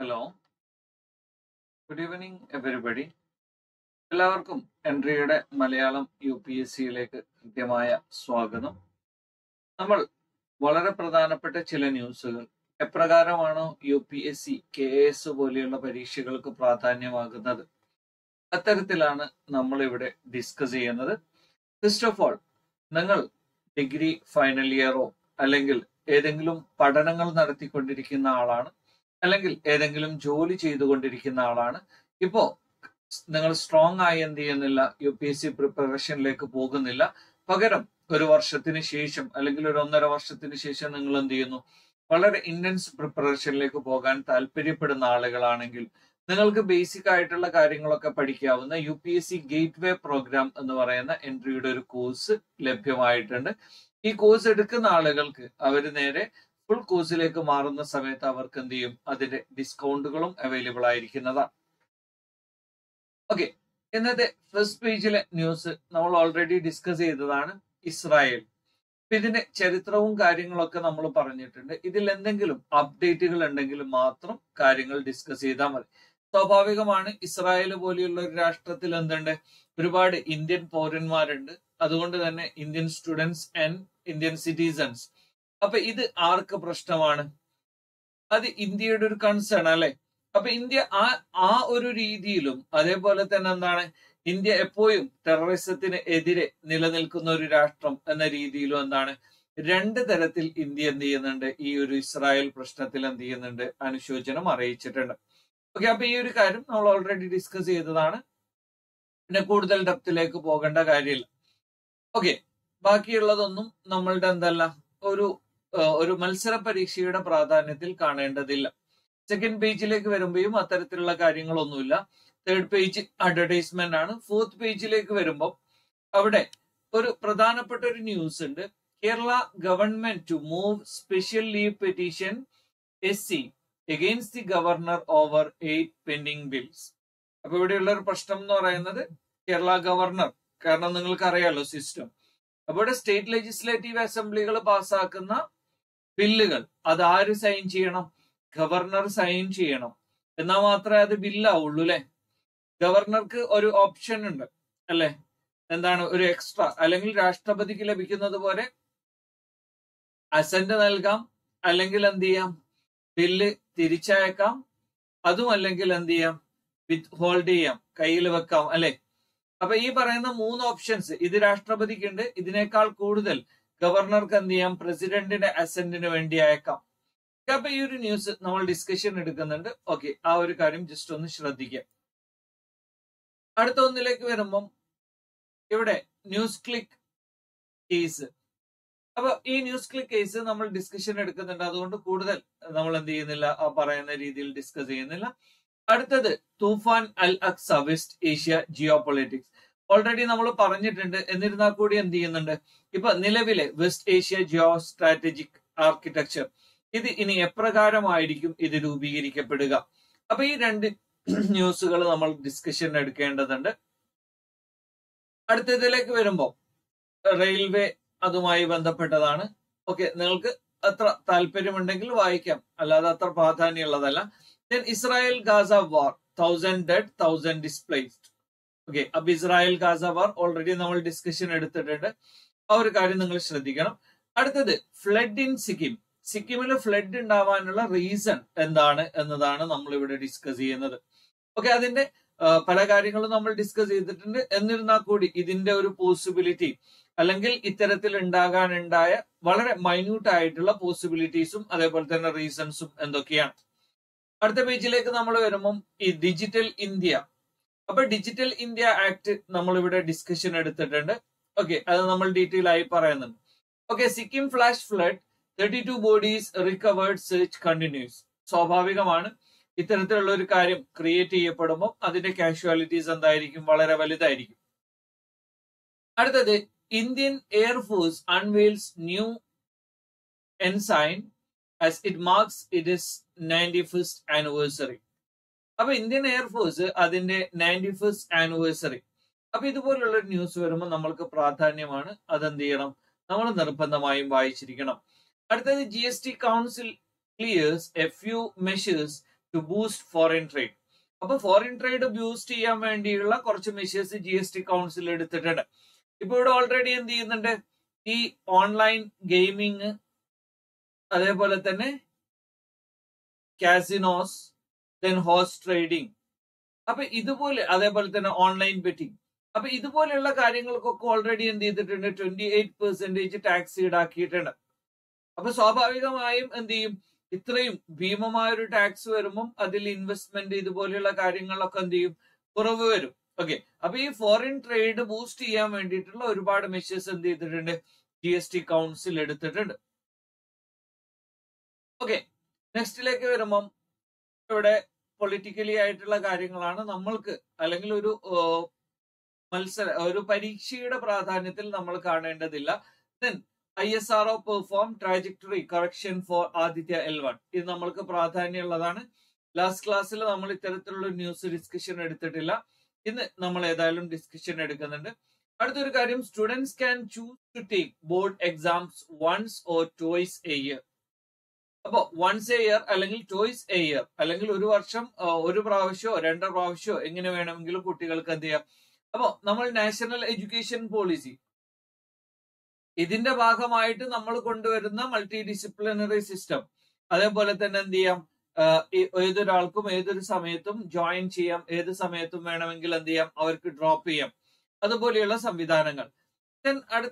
Hello. Good evening, everybody. എല്ലാവർക്കും എൻട്രിയുടെ Malayalam U P S സിയിലേക്ക് കൃത്യമായ സ്വാഗതം. നമ്മൾ വളരെ പ്രധാനപ്പെട്ട ചില ന്യൂസുകൾ എപ്രകാരമാണോ U P S C KS പോലെയുള്ള പരീക്ഷകൾക്ക് പ്രാധാന്യമാകുന്നത് അത്തരത്തിലാണ് നമ്മളിവിടെ ഡിസ്കസ് ചെയ്യുന്നത്. ഫസ്റ്റ് ഓഫ് ഓൾ, നിങ്ങൾ ഡിഗ്രി ഫൈനൽ ഇയറോ അല്ലെങ്കിൽ ഏതെങ്കിലും പഠനങ്ങൾ നടത്തിക്കൊണ്ടിരിക്കുന്ന ആളാണ്, അല്ലെങ്കിൽ ഏതെങ്കിലും ജോലി ചെയ്തുകൊണ്ടിരിക്കുന്ന ആളാണ്. ഇപ്പോൾ നിങ്ങൾ സ്ട്രോങ് ആയി എന്ത് ചെയ്യുന്നില്ല, UPSC പ്രിപ്പറേഷനിലേക്ക് പോകുന്നില്ല. പകരം ഒരു വർഷത്തിന് ശേഷം അല്ലെങ്കിൽ ഒരു 1.5 വർഷത്തിന് ശേഷം നിങ്ങൾ എന്ത് ചെയ്യുന്നു, വളരെ ഇന്റൻസ് പ്രിപ്പറേഷനിലേക്ക് പോകാൻ താല്പര്യപ്പെടുന്ന ആളുകളാണെങ്കിൽ നിങ്ങൾക്ക് ബേസിക് ആയിട്ടുള്ള കാര്യങ്ങളൊക്കെ പഠിക്കാവുന്ന UPSC ഗേറ്റ്വേ പ്രോഗ്രാം എന്ന് പറയുന്ന എൻട്രിയുടെ ഒരു കോഴ്സ് ലഭ്യമായിട്ടുണ്ട്. ഈ കോഴ്സ് എടുക്കുന്ന ആളുകൾക്ക് അവർ നേരെ ഫുൾ കോഴ്സിലേക്ക് മാറുന്ന സമയത്ത് അവർക്ക് എന്ത് ചെയ്യും, അതിന്റെ ഡിസ്കൗണ്ടുകളും അവൈലബിൾ ആയിരിക്കുന്നതാണ്. ഓക്കെ, ഇന്നത്തെ ഫസ്റ്റ് പേജിലെ ന്യൂസ് നമ്മൾ ഓൾറെഡി ഡിസ്കസ് ചെയ്തതാണ് ഇസ്രായേൽ. ഇതിന്റെ ചരിത്രവും കാര്യങ്ങളൊക്കെ നമ്മൾ പറഞ്ഞിട്ടുണ്ട്. ഇതിൽ എന്തെങ്കിലും അപ്ഡേറ്റുകൾ ഉണ്ടെങ്കിൽ മാത്രം കാര്യങ്ങൾ ഡിസ്കസ് ചെയ്താൽ മതി. സ്വാഭാവികമാണ്, ഇസ്രായേൽ പോലെയുള്ള ഒരു രാഷ്ട്രത്തിൽ എന്തുണ്ട്, ഒരുപാട് ഇന്ത്യൻ പൗരന്മാരുണ്ട്. അതുകൊണ്ട് തന്നെ Indian students and Indian citizens. അപ്പൊ ഇത് ആർക്ക് പ്രശ്നമാണ്? അത് ഇന്ത്യയുടെ ഒരു കൺസേൺ അല്ലെ. അപ്പൊ ഇന്ത്യ ആ ഒരു രീതിയിലും അതേപോലെ തന്നെ എന്താണ്, ഇന്ത്യ എപ്പോഴും ടെററിസത്തിന് എതിരെ നിലനിൽക്കുന്ന ഒരു രാഷ്ട്രം എന്ന രീതിയിലും എന്താണ്, രണ്ട് തരത്തിൽ ഇന്ത്യ എന്ത് ചെയ്യുന്നുണ്ട്, ഈ ഒരു ഇസ്രായേൽ പ്രശ്നത്തിൽ എന്ത് ചെയ്യുന്നുണ്ട്, അനുശോചനം അറിയിച്ചിട്ടുണ്ട്. ഓക്കെ, അപ്പൊ ഈ ഒരു കാര്യം നമ്മൾ ഓൾറെഡി ഡിസ്കസ് ചെയ്തതാണ്. പിന്നെ കൂടുതൽ ഡെപ്തിലേക്ക് പോകേണ്ട കാര്യമില്ല. ഓക്കെ, ബാക്കിയുള്ളതൊന്നും നമ്മളുടെ എന്തല്ല, ഒരു മത്സര പരീക്ഷയുടെ പ്രാധാന്യത്തിൽ കാണേണ്ടതില്ല. സെക്കൻഡ് പേജിലേക്ക് വരുമ്പോഴും അത്തരത്തിലുള്ള കാര്യങ്ങളൊന്നുമില്ല. തേർഡ് പേജ് അഡ്വർടൈസ്മെന്റ് ആണ്. ഫോർത്ത് പേജിലേക്ക് വരുമ്പോൾ അവിടെ ഒരു പ്രധാനപ്പെട്ട ഒരു ന്യൂസ് ഉണ്ട്. Kerala government to move special leave petition SC against the governor over 8 pending bills. അപ്പൊ ഇവിടെയുള്ള ഒരു പ്രശ്നം എന്ന് പറയുന്നത് കേരള ഗവർണർ, കാരണം നിങ്ങൾക്ക് അറിയാലോ സിസ്റ്റം, അവിടെ സ്റ്റേറ്റ് ലെജിസ്ലേറ്റീവ് അസംബ്ലികൾ പാസ്സാക്കുന്ന ബില്ലുകൾ അത് ആര് സൈൻ ചെയ്യണം, ഗവർണർ സൈൻ ചെയ്യണം. എന്നാൽ മാത്രമേ അത് ബില്ലാവുള്ളൂ അല്ലെ. ഗവർണർക്ക് ഒരു ഓപ്ഷൻ ഉണ്ട് അല്ലെ, എന്താണ് ഒരു എക്സ്ട്രാ, അല്ലെങ്കിൽ രാഷ്ട്രപതിക്ക് ലഭിക്കുന്നത് പോലെ അസന്റ് നൽകാം, അല്ലെങ്കിൽ എന്ത് ചെയ്യാം, ബില്ല് തിരിച്ചയക്കാം, അതും അല്ലെങ്കിൽ എന്ത് ചെയ്യാം, വിത്ത് ഹോൾഡ് ചെയ്യാം, കയ്യിൽ വെക്കാം അല്ലെ. അപ്പൊ ഈ പറയുന്ന 3 ഓപ്ഷൻസ് ഇത് രാഷ്ട്രപതിക്കുണ്ട്. ഇതിനേക്കാൾ കൂടുതൽ ഗവർണർക്ക് എന്ത് ചെയ്യാം, പ്രസിഡന്റിന്റെ അസന്റിന് വേണ്ടി അയക്കാം. അപ്പൊ ഈ ഒരു ന്യൂസ് നമ്മൾ ഡിസ്കഷൻ എടുക്കുന്നുണ്ട്. ഓക്കെ, ആ ഒരു കാര്യം ജസ്റ്റ് ഒന്ന് ശ്രദ്ധിക്കാം. അടുത്ത ഒന്നിലേക്ക് വരുമ്പം ഇവിടെ ന്യൂസ് ക്ലിക്ക് കേസ്. അപ്പൊ ഈ ന്യൂസ് ക്ലിക്ക് കേസ് നമ്മൾ ഡിസ്കഷൻ എടുക്കുന്നുണ്ട്. അതുകൊണ്ട് കൂടുതൽ നമ്മൾ എന്ത് ചെയ്യുന്നില്ല, ആ പറയുന്ന രീതിയിൽ ഡിസ്കസ് ചെയ്യുന്നില്ല. അടുത്തത് തൂഫാൻ അൽ അക്സ, west Asia geopolitics. Already നമ്മൾ പറഞ്ഞിട്ടുണ്ട്. എന്നിരുന്നാൽ കൂടി എന്ത് ചെയ്യുന്നുണ്ട്, ഇപ്പൊ നിലവിലെ west Asia geostrategic architecture ഇത് ഇനി എപ്രകാരമായിരിക്കും ഇത് രൂപീകരിക്കപ്പെടുക. അപ്പൊ ഈ 2 ന്യൂസുകൾ നമ്മൾ ഡിസ്കഷൻ എടുക്കേണ്ടതുണ്ട്. അടുത്തതിലേക്ക് വരുമ്പോൾ റെയിൽവേ അതുമായി ബന്ധപ്പെട്ടതാണ്. ഓക്കെ, നിങ്ങൾക്ക് അത്ര താല്പര്യമുണ്ടെങ്കിൽ വായിക്കാം, അല്ലാതെ അത്ര പ്രാധാന്യമുള്ളതല്ല. Then Israel Gaza war, 1000 dead 1000 displaced. Okay, ab Israel Gaza war already നമ്മൾ ഡിസ്കഷൻ എടുത്തിട്ടുണ്ട്. ആ ഒരു കാര്യം നിങ്ങൾ ശ്രദ്ധിക്കണം. അടുത്തത് ഫ്ലഡ് ഇൻ സിക്കിം. സിക്കിമിൽ ഫ്ലഡ് ഉണ്ടാവാനുള്ള റീസൺ എന്താണ് എന്നതാണ് നമ്മൾ ഇവിടെ ഡിസ്കസ് ചെയ്യുന്നത്. ഓക്കെ, അതിന്റെ പല കാര്യങ്ങളും നമ്മൾ ഡിസ്കസ് ചെയ്തിട്ടുണ്ട്. എന്നിരുന്നാൽ കൂടി ഇതിന്റെ ഒരു പോസിബിലിറ്റി, അല്ലെങ്കിൽ ഇത്തരത്തിൽ ഉണ്ടാകാനുണ്ടായ വളരെ മൈന്യൂട്ട് ആയിട്ടുള്ള പോസിബിലിറ്റീസും അതേപോലെ തന്നെ റീസൺസും എന്തൊക്കെയാണ്. അടുത്ത പേജിലേക്ക് നമ്മൾ വരുമ്പം ഈ ഡിജിറ്റൽ ഇന്ത്യ. അപ്പൊ ഡിജിറ്റൽ ഇന്ത്യ ആക്ട് നമ്മൾ ഇവിടെ ഡിസ്കഷൻ എടുത്തിട്ടുണ്ട്. ഓക്കെ, അത് നമ്മൾ ഡീറ്റെയിൽ ആയി പറയുന്നുണ്ട്. Okay, Sikkim flash flood, 32 bodies recovered, search continues. സ്വാഭാവികമാണ്, ഇത്തരത്തിലുള്ള ഒരു കാര്യം ക്രിയേറ്റ് ചെയ്യപ്പെടുമ്പോൾ അതിന്റെ കാഷ്വാലിറ്റീസ് എന്തായിരിക്കും, വളരെ വലുതായിരിക്കും. അടുത്തത് Indian air force unveils new ensign as it marks it is 91st anniversary. അപ്പോൾ ഇന്ത്യൻ എയർഫോഴ്സ് അതിന്റെ 91st anniversary. അപ്പൊ ഇതുപോലുള്ള ഒരു ന്യൂസ് വരുമ്പോൾ നമ്മൾക്ക് പ്രാധാന്യമാണ്. അതെന്ത് ചെയ്യണം, നമ്മൾ നിർബന്ധമായും വായിച്ചിരിക്കണം. അടുത്തത് GST council clears a few measures to to boost foreign trade. So, foreign trade boost measures GST Council already in the online gaming, casinos, then horse trading. Online betting. Now, this is already in the 28% tax rate. Now, so, tax investment okay. Now, foreign trade boost measures in the GST Council. Okay. Next, politically, then ISRO perform trajectory correction for Aditya L1. This is the last class. We have news discussion. Students can choose to take board exams once or twice a year. Once a year, twice a year. National Education Policy. This is the multidisciplinary system. Then,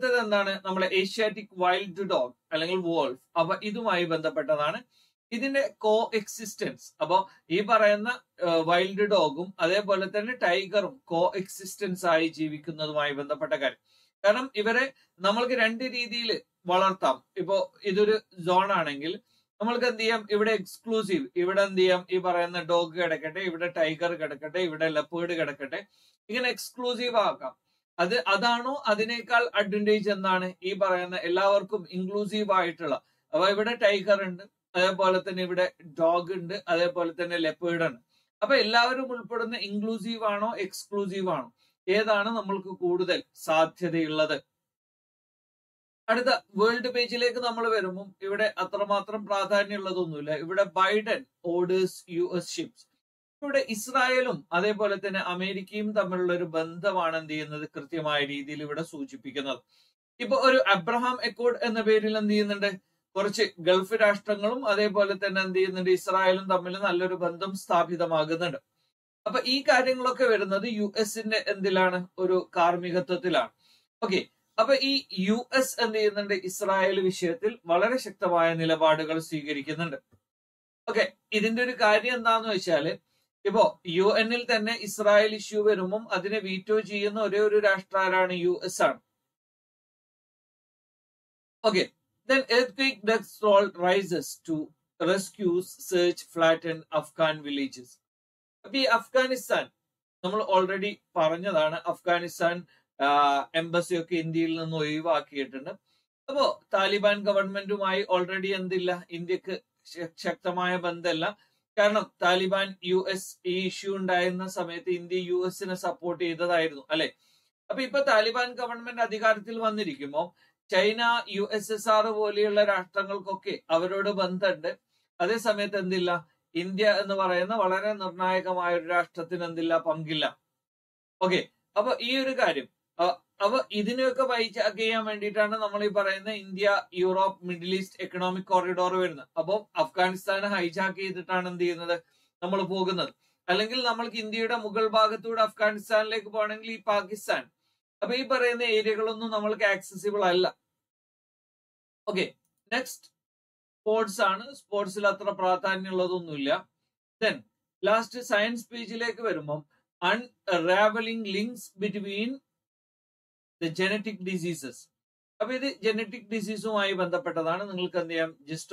the Asiatic wild dog, wolf, this is a coexistence. This wild dog and tiger coexistence. Because we have zone. This is exclusive. This is a dog, a tiger, a leopard. This is exclusive. That's the advantage of this inclusive. There is tiger, there is dog, there is leopard. So, everyone is inclusive or exclusive. This is what we have. At the world page, we have Biden orders US ships. Israel, American, Tamil, Bandhavanandi, and the Kirtimai delivered a Suchi Picanal. Ipo Abraham Accord and the Barilandi and the Korche Gulf Ashtangalum, Adepolitan and the Israel and Tamil and Alurubandam, Stapi the Magadan. Up a e carrying lock over another US in the Lana Uru Karmigatila. Okay, up a e US and the Israel Vishetil, Valara Shektavai and the Labadagal Sigirikan. Okay, Idindu Kari and Dano Shale. Now, UN is an Israel issue, and the veto is the US. Okay, then earthquake death toll rises to rescues, search, flatten Afghan villages. Now, Afghanistan, we already said Afghanistan embassy in India. Now, Taliban government already in India. Because Taliban US issue and the US support the Taliban government adhikarathil China USSR voliyulla raashtrangalokke avarodu bandhunde adhe samayathendilla India ennu parayana valare nirnayakamaaya oru raashtrathilendilla pangilla. Okay, appo ee oru karyam appo idineyokka vayichakkayan venditana nammal ee parayana India Europe Middle East economic corridor varunu. Appo Afghanistan hijack cheyittana endu cheyyunnathu nammal pogunnathu allengil nammalku Indiyude mugal bhagathodu Afghanistan-ilekku poanengil Pakistan. Now, we are accessible. Okay, next sports. Sports then, last science page unraveling links between the genetic diseases. Now, the genetic diseases just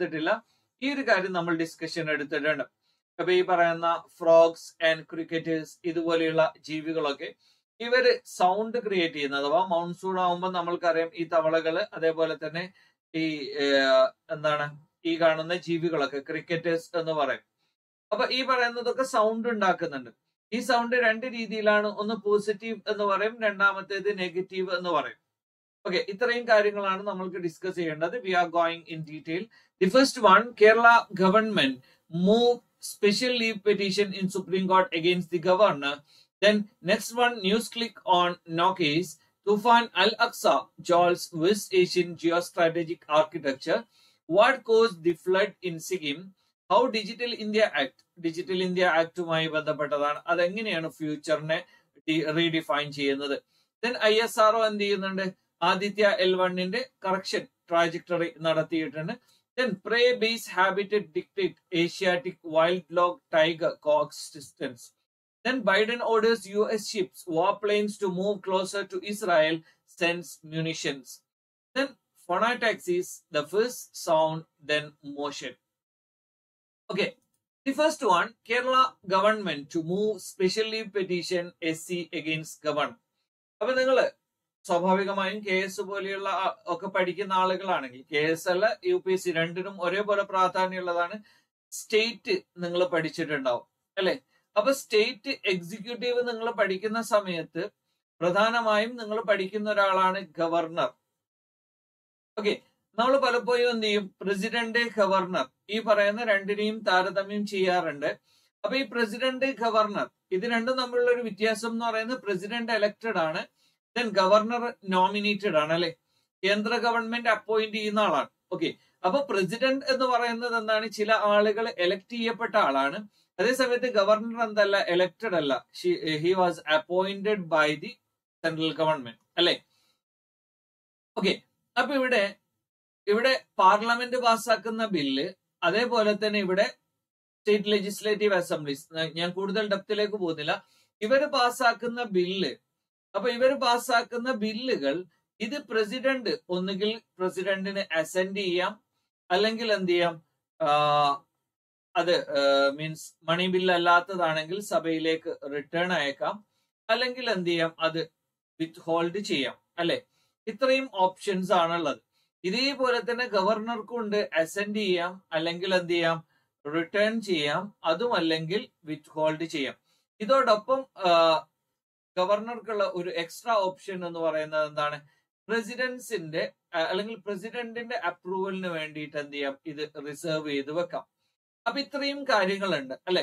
discussion. Frogs and cricketers, this is the sound created. Monsoon, cricketers. This sound is this sound is positive and negative. Okay, ഇത്രയും കാര്യങ്ങളാണ് നമ്മൾക്ക് discuss ചെയ്യേണ്ടത്. We are going in detail. The first one, Kerala government move special leave petition in Supreme Court against the governor. Then next one, news click on no case. Tufan Al-Aqsa jolts West Asian geostrategic architecture. What caused the flood in Sikkim? How Digital India Act? Digital India Act മായി ബന്ധപ്പെട്ടതാണ്. അതെങ്ങനെയാണ് ഫ്യൂച്ചറിനെ redefine ചെയ്യുന്നത്? Then ISRO എന്ത് ചെയ്യുന്നുണ്ട്? Aditya L1 in the correction trajectory. Then prey-based habitat dictate Asiatic wild-log tiger coexistence. Then Biden orders US ships, warplanes to move closer to Israel, sends munitions. Then phonotaxis, the first sound, then motion. Okay, the first one, Kerala government to move special leave petition SC against governor. സ്വാഭാവികമായും K S പോലെയുള്ള ഒക്കെ പഠിക്കുന്ന ആളുകളാണെങ്കിൽ K S അല്ല U P S C രണ്ടിനും ഒരേപോലെ പ്രാധാന്യമുള്ളതാണ്. State നിങ്ങൾ പഠിച്ചിട്ടുണ്ടാവും അല്ലെ. അപ്പൊ സ്റ്റേറ്റ് എക്സിക്യൂട്ടീവ് നിങ്ങൾ പഠിക്കുന്ന സമയത്ത് പ്രധാനമായും നിങ്ങൾ പഠിക്കുന്ന ഒരാളാണ് ഗവർണർ. ഓക്കെ, നമ്മൾ പലപ്പോഴും എന്ത് ചെയ്യും, പ്രസിഡന്റ് ഗവർണർ ഈ പറയുന്ന രണ്ടിനെയും താരതമ്യം ചെയ്യാറുണ്ട്. അപ്പൊ ഈ പ്രസിഡന്റ് ഗവർണർ ഇത് രണ്ടും തമ്മിലുള്ള ഒരു വ്യത്യാസം എന്ന് പറയുന്നത് പ്രസിഡന്റ് എലക്റ്റഡ് ആണ്, then governor nominated ആണ് അല്ലെ, കേന്ദ്ര ഗവൺമെന്റ് അപ്പോയിന്റ് ചെയ്യുന്ന ആളാണ്. ഓക്കെ, അപ്പൊ പ്രസിഡന്റ് എന്ന് പറയുന്നത് എന്താണ്, ചില ആളുകൾ എലക്ട് ചെയ്യപ്പെട്ട ആളാണ്. അതേസമയത്ത് ഗവർണർ എന്തല്ല, എലക്റ്റഡ് അല്ല, he was appointed by the central government അല്ലെ. ഓക്കെ, അപ്പൊ ഇവിടെ പാർലമെന്റ് പാസ്സാക്കുന്ന ബില്ല് അതേപോലെ തന്നെ ഇവിടെ സ്റ്റേറ്റ് ലെജിസ്ലേറ്റീവ് അസംബ്ലീസ്, ഞാൻ കൂടുതൽ ഡെപ്തിലേക്ക് പോകുന്നില്ല, ഇവര് പാസ്സാക്കുന്ന ബില്ല്, അപ്പൊ ഇവർ പാസ്സാക്കുന്ന ബില്ലുകൾ ഇത് പ്രസിഡന്റ് ഒന്നുകിൽ പ്രസിഡന്റിന് അസെൻഡ് ചെയ്യാം, അല്ലെങ്കിൽ എന്ത് ചെയ്യാം, അത് മീൻസ് മണി ബില്ല് അല്ലാത്തതാണെങ്കിൽ സഭയിലേക്ക് റിട്ടേൺ അയക്കാം, അല്ലെങ്കിൽ എന്ത് ചെയ്യാം, അത് വിത്ത് ഹോൾഡ് ചെയ്യാം അല്ലെ. ഇത്രയും ഓപ്ഷൻസ് ആണുള്ളത്. ഇതേപോലെ തന്നെ ഗവർണർക്കുണ്ട്, അസെൻഡ് ചെയ്യാം, അല്ലെങ്കിൽ എന്ത് ചെയ്യാം, റിട്ടേൺ ചെയ്യാം, അതും അല്ലെങ്കിൽ വിത്ത് ഹോൾഡ് ചെയ്യാം. ഇതോടൊപ്പം ഗവർണർക്കുള്ള ഒരു എക്സ്ട്രാ ഓപ്ഷൻ എന്ന് പറയുന്നത് എന്താണ്, പ്രസിഡന്റ്സിന്റെ അല്ലെങ്കിൽ പ്രസിഡന്റിന്റെ അപ്രൂവലിന് വേണ്ടിയിട്ട് എന്ത് ചെയ്യാം, ഇത് റിസർവ് ചെയ്ത് വെക്കാം. അപ്പൊ ഇത്രയും കാര്യങ്ങളുണ്ട് അല്ലെ.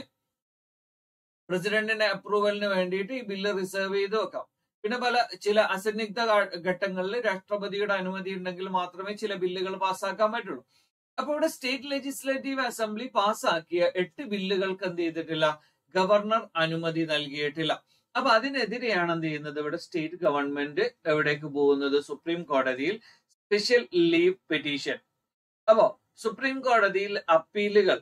പ്രസിഡന്റിന്റെ അപ്രൂവലിന് വേണ്ടിയിട്ട് ഈ ബില്ല് റിസർവ് ചെയ്ത് വെക്കാം. പിന്നെ പല ചില അസന്നിഗ്ധ ഘട്ടങ്ങളിൽ രാഷ്ട്രപതിയുടെ അനുമതി ഉണ്ടെങ്കിൽ മാത്രമേ ചില ബില്ലുകൾ പാസ്സാക്കാൻ പറ്റുള്ളൂ. അപ്പൊ ഇവിടെ സ്റ്റേറ്റ് ലെജിസ്ലേറ്റീവ് അസംബ്ലി പാസ്സാക്കിയ 8 ബില്ലുകൾക്ക് എന്ത് ചെയ്തിട്ടില്ല, ഗവർണർ അനുമതി നൽകിയിട്ടില്ല. അപ്പൊ അതിനെതിരെയാണ് എന്ത് ചെയ്യുന്നത്, ഇവിടെ സ്റ്റേറ്റ് ഗവൺമെന്റ് എവിടേക്ക് പോകുന്നത്, സുപ്രീം കോടതിയിൽ സ്പെഷ്യൽ ലീവ് പെറ്റീഷൻ. അപ്പോ സുപ്രീം കോടതിയിൽ അപ്പീലുകൾ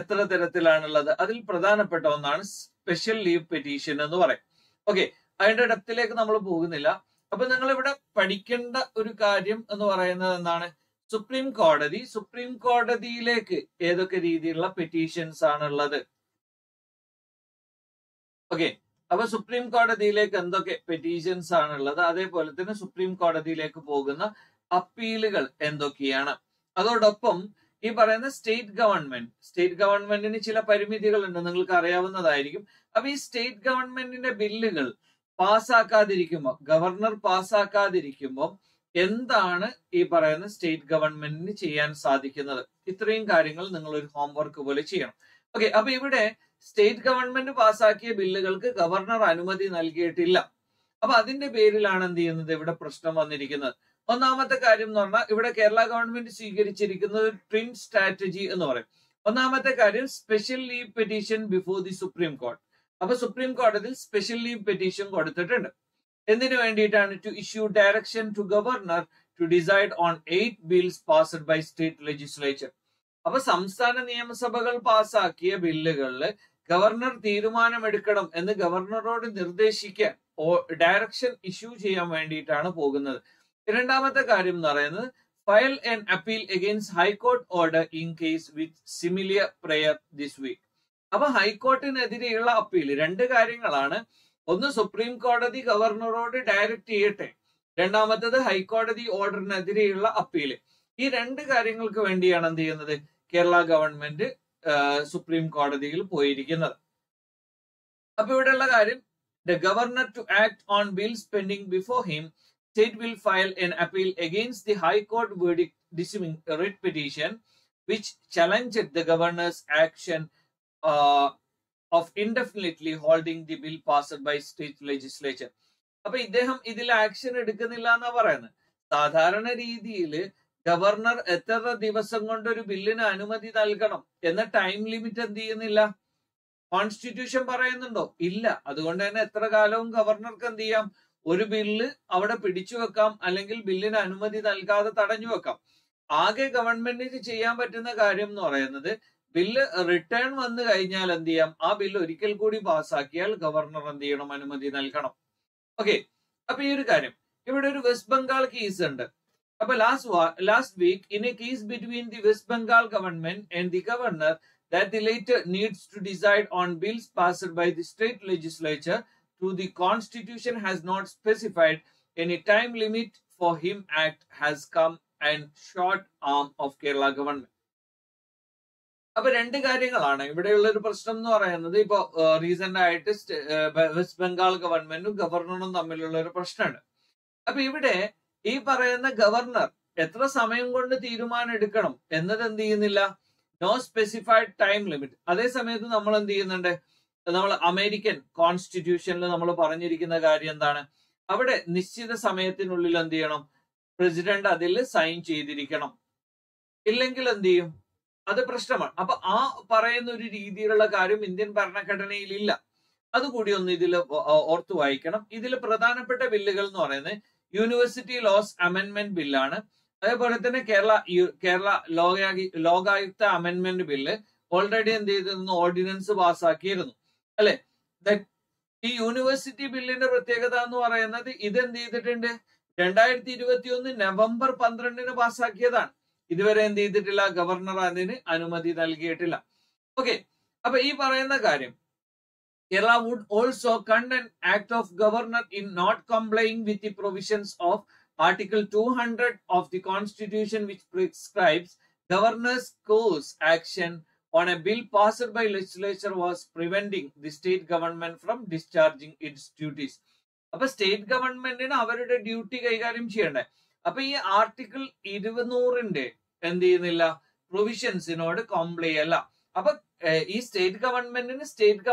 എത്ര തരത്തിലാണുള്ളത്, അതിൽ പ്രധാനപ്പെട്ട ഒന്നാണ് സ്പെഷ്യൽ ലീവ് പെറ്റീഷൻ എന്ന് പറയും. ഓക്കെ, അതിന്റെ ഡെപ്തിലേക്ക് നമ്മൾ പോകുന്നില്ല. അപ്പൊ നിങ്ങൾ ഇവിടെ പഠിക്കേണ്ട ഒരു കാര്യം എന്ന് പറയുന്നത് എന്താണ്, സുപ്രീം കോടതിയിലേക്ക് ഏതൊക്കെ രീതിയിലുള്ള പെറ്റീഷൻസ് ആണുള്ളത്. ഓക്കെ, അപ്പൊ സുപ്രീം കോടതിയിലേക്ക് എന്തൊക്കെ പെറ്റീഷൻസ് ആണുള്ളത്, അതേപോലെ തന്നെ സുപ്രീം കോടതിയിലേക്ക് പോകുന്ന അപ്പീലുകൾ എന്തൊക്കെയാണ്. അതോടൊപ്പം ഈ പറയുന്ന സ്റ്റേറ്റ് ഗവൺമെന്റിന് ചില പരിമിതികളുണ്ട്, നിങ്ങൾക്ക് അറിയാവുന്നതായിരിക്കും. അപ്പൊ ഈ സ്റ്റേറ്റ് ഗവൺമെന്റിന്റെ ബില്ലുകൾ പാസ്സാക്കാതിരിക്കുമ്പോൾ, ഗവർണർ പാസ്സാക്കാതിരിക്കുമ്പോൾ എന്താണ് ഈ പറയുന്ന സ്റ്റേറ്റ് ഗവൺമെന്റിന് ചെയ്യാൻ സാധിക്കുന്നത്, ഇത്രയും കാര്യങ്ങൾ നിങ്ങൾ ഒരു ഹോംവർക്ക് പോലെ ചെയ്യണം. ഓക്കെ, അപ്പൊ ഇവിടെ സ്റ്റേറ്റ് ഗവൺമെന്റ് പാസ്സാക്കിയ ബില്ലുകൾക്ക് ഗവർണർ അനുമതി നൽകിയിട്ടില്ല. അപ്പൊ അതിന്റെ പേരിലാണ് എന്ത് ചെയ്യുന്നത്, ഇവിടെ പ്രശ്നം വന്നിരിക്കുന്നത്. ഒന്നാമത്തെ കാര്യം എന്ന് പറഞ്ഞാൽ ഇവിടെ കേരള ഗവൺമെന്റ് സ്വീകരിച്ചിരിക്കുന്നത് ട്വിൻ സ്ട്രാറ്റജി എന്ന് പറയും. ഒന്നാമത്തെ കാര്യം, special leave petition before the supreme കോടതി. അപ്പൊ സുപ്രീം കോടതിയിൽ സ്പെഷ്യൽ ലീവ് പെറ്റീഷൻ കൊടുത്തിട്ടുണ്ട്. എന്തിനു വേണ്ടിയിട്ടാണ്, to issue direction to governor to decide on 8 bills passed by state legislature. അപ്പൊ സംസ്ഥാന നിയമസഭകൾ പാസ്സാക്കിയ ബില്ലുകളില് ഗവർണർ തീരുമാനമെടുക്കണം എന്ന് ഗവർണറോട് നിർദ്ദേശിക്കാൻ ഡയറക്ഷൻ ഇഷ്യൂ ചെയ്യാൻ വേണ്ടിയിട്ടാണ് പോകുന്നത്. രണ്ടാമത്തെ കാര്യം എന്ന് പറയുന്നത്, file and appeal against high court order in case with similar prayer this week. അപ്പൊ ഹൈക്കോർട്ടിനെതിരെയുള്ള അപ്പീൽ, രണ്ട് കാര്യങ്ങളാണ്. ഒന്ന്, സുപ്രീം കോടതി ഗവർണറോട് ഡയറക്റ്റ് ചെയ്യട്ടെ, രണ്ടാമത്തേത് ഹൈക്കോടതി ഓർഡറിനെതിരെയുള്ള അപ്പീല്. ഈ രണ്ട് കാര്യങ്ങൾക്ക് വേണ്ടിയാണ് എന്ത് ചെയ്യുന്നത്, കേരള ഗവൺമെന്റ് സുപ്രീം കോടതിയിൽ പോയിരിക്കുന്നത്. അപ്പൊ ഇവിടെയുള്ള കാര്യം, the governor to act on bills pending before him state will file an appeal against the High Court verdict dismissing a writ petition which challenged the governor's action of indefinitely holding the bill passed by state legislature. Appo iddeham idile action edukunnilla enna parayana. Sadharana reethiyil governor ethra divasam kondu oru billinu anumati nalkanam enna time limit endiyunnilla. Constitution parayunnundo illa. Adukondu thane ethra kalavum governorku endiyam oru bill avade pidichu vekkam allengil billinu anumati nalkade tadanju vekkam. Aage governmentine cheyan pattuna karyam ennu parayunnathu bill return vannu kayinjal endiyam aa bill orikal koodi pass aakkiyal governor endiyanam anumati nalkanam. Okay, appo ee oru karyam ഇവിടെ ഒരു west Bengal case ഉണ്ട്. അപ്പൊ last week in a case between the West Bengal government and the governor that the latter needs to decide on bills passed by the state legislature to the constitution has not specified any time limit for him act has come and short arm of Kerala government. അപ്പൊ രണ്ട് കാര്യങ്ങളാണ് ഇവിടെയുള്ള ഒരു പ്രശ്നം എന്ന് പറയുന്നത്. ഇപ്പൊ recent ആയിട്ട് വെസ്റ്റ് ബംഗാൾ ഗവൺമെന്റും ഗവർണറും തമ്മിലുള്ള ഒരു പ്രശ്നമുണ്ട്. അപ്പൊ ഇവിടെ ഈ പറയുന്ന ഗവർണർ എത്ര സമയം കൊണ്ട് തീരുമാനം എടുക്കണം എന്നത് എന്ത് ചെയ്യുന്നില്ല, നോ സ്പെസിഫൈഡ് ടൈം ലിമിറ്റ്. അതേസമയത്ത് നമ്മൾ എന്ത് ചെയ്യുന്നുണ്ട്, നമ്മൾ അമേരിക്കൻ കോൺസ്റ്റിറ്റ്യൂഷനിൽ നമ്മൾ പറഞ്ഞിരിക്കുന്ന കാര്യം എന്താണ്, അവിടെ നിശ്ചിത സമയത്തിനുള്ളിൽ എന്ത് ചെയ്യണം, പ്രസിഡന്റ് അതിൽ സൈൻ ചെയ്തിരിക്കണം, ഇല്ലെങ്കിൽ എന്ത് ചെയ്യും, അത് പ്രശ്നമാണ്. അപ്പൊ ആ പറയുന്ന ഒരു രീതിയിലുള്ള കാര്യം ഇന്ത്യൻ ഭരണഘടനയിൽ ഇല്ല. അതുകൂടി ഒന്ന് ഇതിൽ ഓർത്തു വായിക്കണം. ഇതിൽ പ്രധാനപ്പെട്ട ബില്ലുകൾ എന്ന് പറയുന്നത് യൂണിവേഴ്സിറ്റി ലോസ് അമെൻമെന്റ് ബില്ലാണ്, അതേപോലെ തന്നെ കേരള ലോകായുക്ത അമെൻമെന്റ് ബില്ല് ഓൾറെഡി എന്ത് ചെയ്തിരുന്നു, ഓർഡിനൻസ് പാസ്സാക്കിയിരുന്നു അല്ലെ. ഈ യൂണിവേഴ്സിറ്റി ബില്ലിന്റെ പ്രത്യേകത എന്ന് പറയുന്നത് ഇതെന്ത് ചെയ്തിട്ടുണ്ട്, 2021 November 12 പാസ്സാക്കിയതാണ്. ഇതുവരെ എന്ത് ചെയ്തിട്ടില്ല, ഗവർണർ അതിന് അനുമതി നൽകിയിട്ടില്ല. ഓക്കെ, അപ്പൊ ഈ പറയുന്ന കാര്യം Kerala would also condemn act of governor in not complying with the provisions of Article 200 of the Constitution, which prescribes governor's course action on a bill passed by legislature was preventing the state government from discharging its duties. Appo state government ina avarude duty kaigaryam cheyanda. Appo ee Article 200 inde endiyilla provisions inode comply alla. Appo ഈ state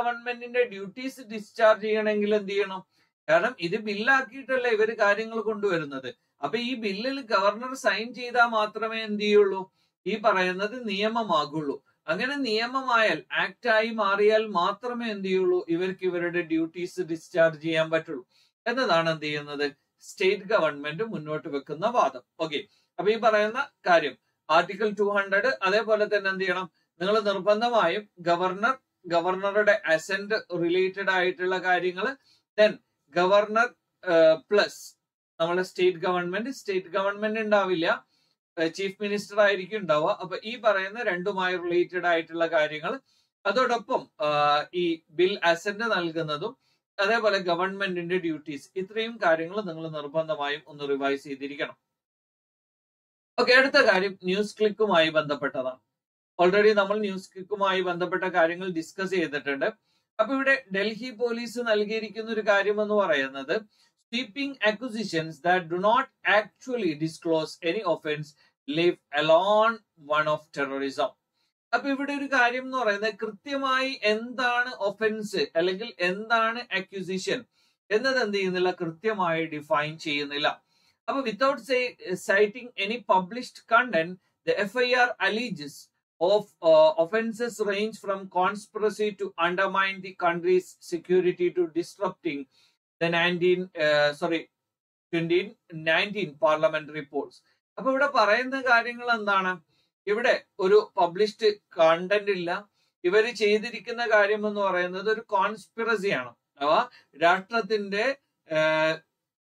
ഗവൺമെന്റിന്റെ duties discharge ചെയ്യണമെങ്കിൽ എന്ത് ചെയ്യണം, കാരണം ഇത് ബില്ലാക്കിയിട്ടല്ല ഇവര് കാര്യങ്ങൾ കൊണ്ടുവരുന്നത്. അപ്പൊ ഈ ബില്ലിൽ ഗവർണർ സൈൻ ചെയ്താൽ മാത്രമേ എന്ത് ചെയ്യുള്ളൂ, ഈ പറയുന്നത് നിയമമാകുള്ളൂ. അങ്ങനെ നിയമമായാൽ ആക്റ്റായി മാറിയാൽ മാത്രമേ എന്ത് ചെയ്യുള്ളൂ, ഇവർക്ക് ഇവരുടെ ഡ്യൂട്ടീസ് ഡിസ്ചാർജ് ചെയ്യാൻ പറ്റുള്ളൂ എന്നതാണ് എന്ത് ചെയ്യുന്നത്, സ്റ്റേറ്റ് ഗവൺമെന്റ് മുന്നോട്ട് വെക്കുന്ന വാദം. ഓക്കെ, അപ്പൊ ഈ പറയുന്ന കാര്യം Article 200, അതേപോലെ തന്നെ എന്ത് ചെയ്യണം, നിങ്ങൾ നിർബന്ധമായും ഗവർണറുടെ അസെന്റ് റിലേറ്റഡ് ആയിട്ടുള്ള കാര്യങ്ങൾ ദെൻ ഗവർണർ പ്ലസ് നമ്മളെ സ്റ്റേറ്റ് ഗവൺമെന്റ് ഉണ്ടാവില്ല, ചീഫ് മിനിസ്റ്റർ ആയിരിക്കും ഉണ്ടാവുക. അപ്പൊ ഈ പറയുന്ന രണ്ടുമായി റിലേറ്റഡ് ആയിട്ടുള്ള കാര്യങ്ങൾ, അതോടൊപ്പം ഈ ബിൽ അസെന്റ് നൽകുന്നതും അതേപോലെ ഗവൺമെന്റിന്റെ ഡ്യൂട്ടീസ്, ഇത്രയും കാര്യങ്ങൾ നിങ്ങൾ നിർബന്ധമായും ഒന്ന് റിവൈസ് ചെയ്തിരിക്കണം. ഓക്കെ, അടുത്ത കാര്യം ന്യൂസ് ക്ലിക്കുമായി ബന്ധപ്പെട്ടതാണ്. ഓൾറെഡി നമ്മൾ ന്യൂസ് ക്ലിക്കുമായി ബന്ധപ്പെട്ട കാര്യങ്ങൾ ഡിസ്കസ് ചെയ്തിട്ടുണ്ട്. അപ്പൊ ഇവിടെ ഡൽഹി പോലീസ് നൽകിയിരിക്കുന്ന ഒരു കാര്യം എന്ന് പറയുന്നത് sweeping acquisitions that do not actually disclose any offence leave alone one of terrorism. അപ്പൊ ഇവിടെ ഒരു കാര്യം എന്ന് പറയുന്നത് കൃത്യമായി എന്താണ് ഒഫൻസ് അല്ലെങ്കിൽ എന്താണ് അക്വിസിഷൻ എന്നത് എന്ത് ചെയ്യുന്നില്ല, കൃത്യമായി ഡിഫൈൻ ചെയ്യുന്നില്ല. അപ്പൊ without citing any published content the FIR alleges of offenses range from conspiracy to undermine the country's security to disrupting the 2019 parliamentary polls. അപ്പോൾ ഇവിടെ പറയുന്ന കാര്യങ്ങൾ എന്താണ്, ഇവിടെ ഒരു പബ്ലിഷ്ഡ് കണ്ടന്റ് ഇല്ല. ഇവര് ചെയ്തിരിക്കുന്ന കാര്യം എന്ന് പറയുന്നത് ഒരു കോൺസ്പിറസിയാണ്. അവ രാഷ്ട്രത്തിന്റെ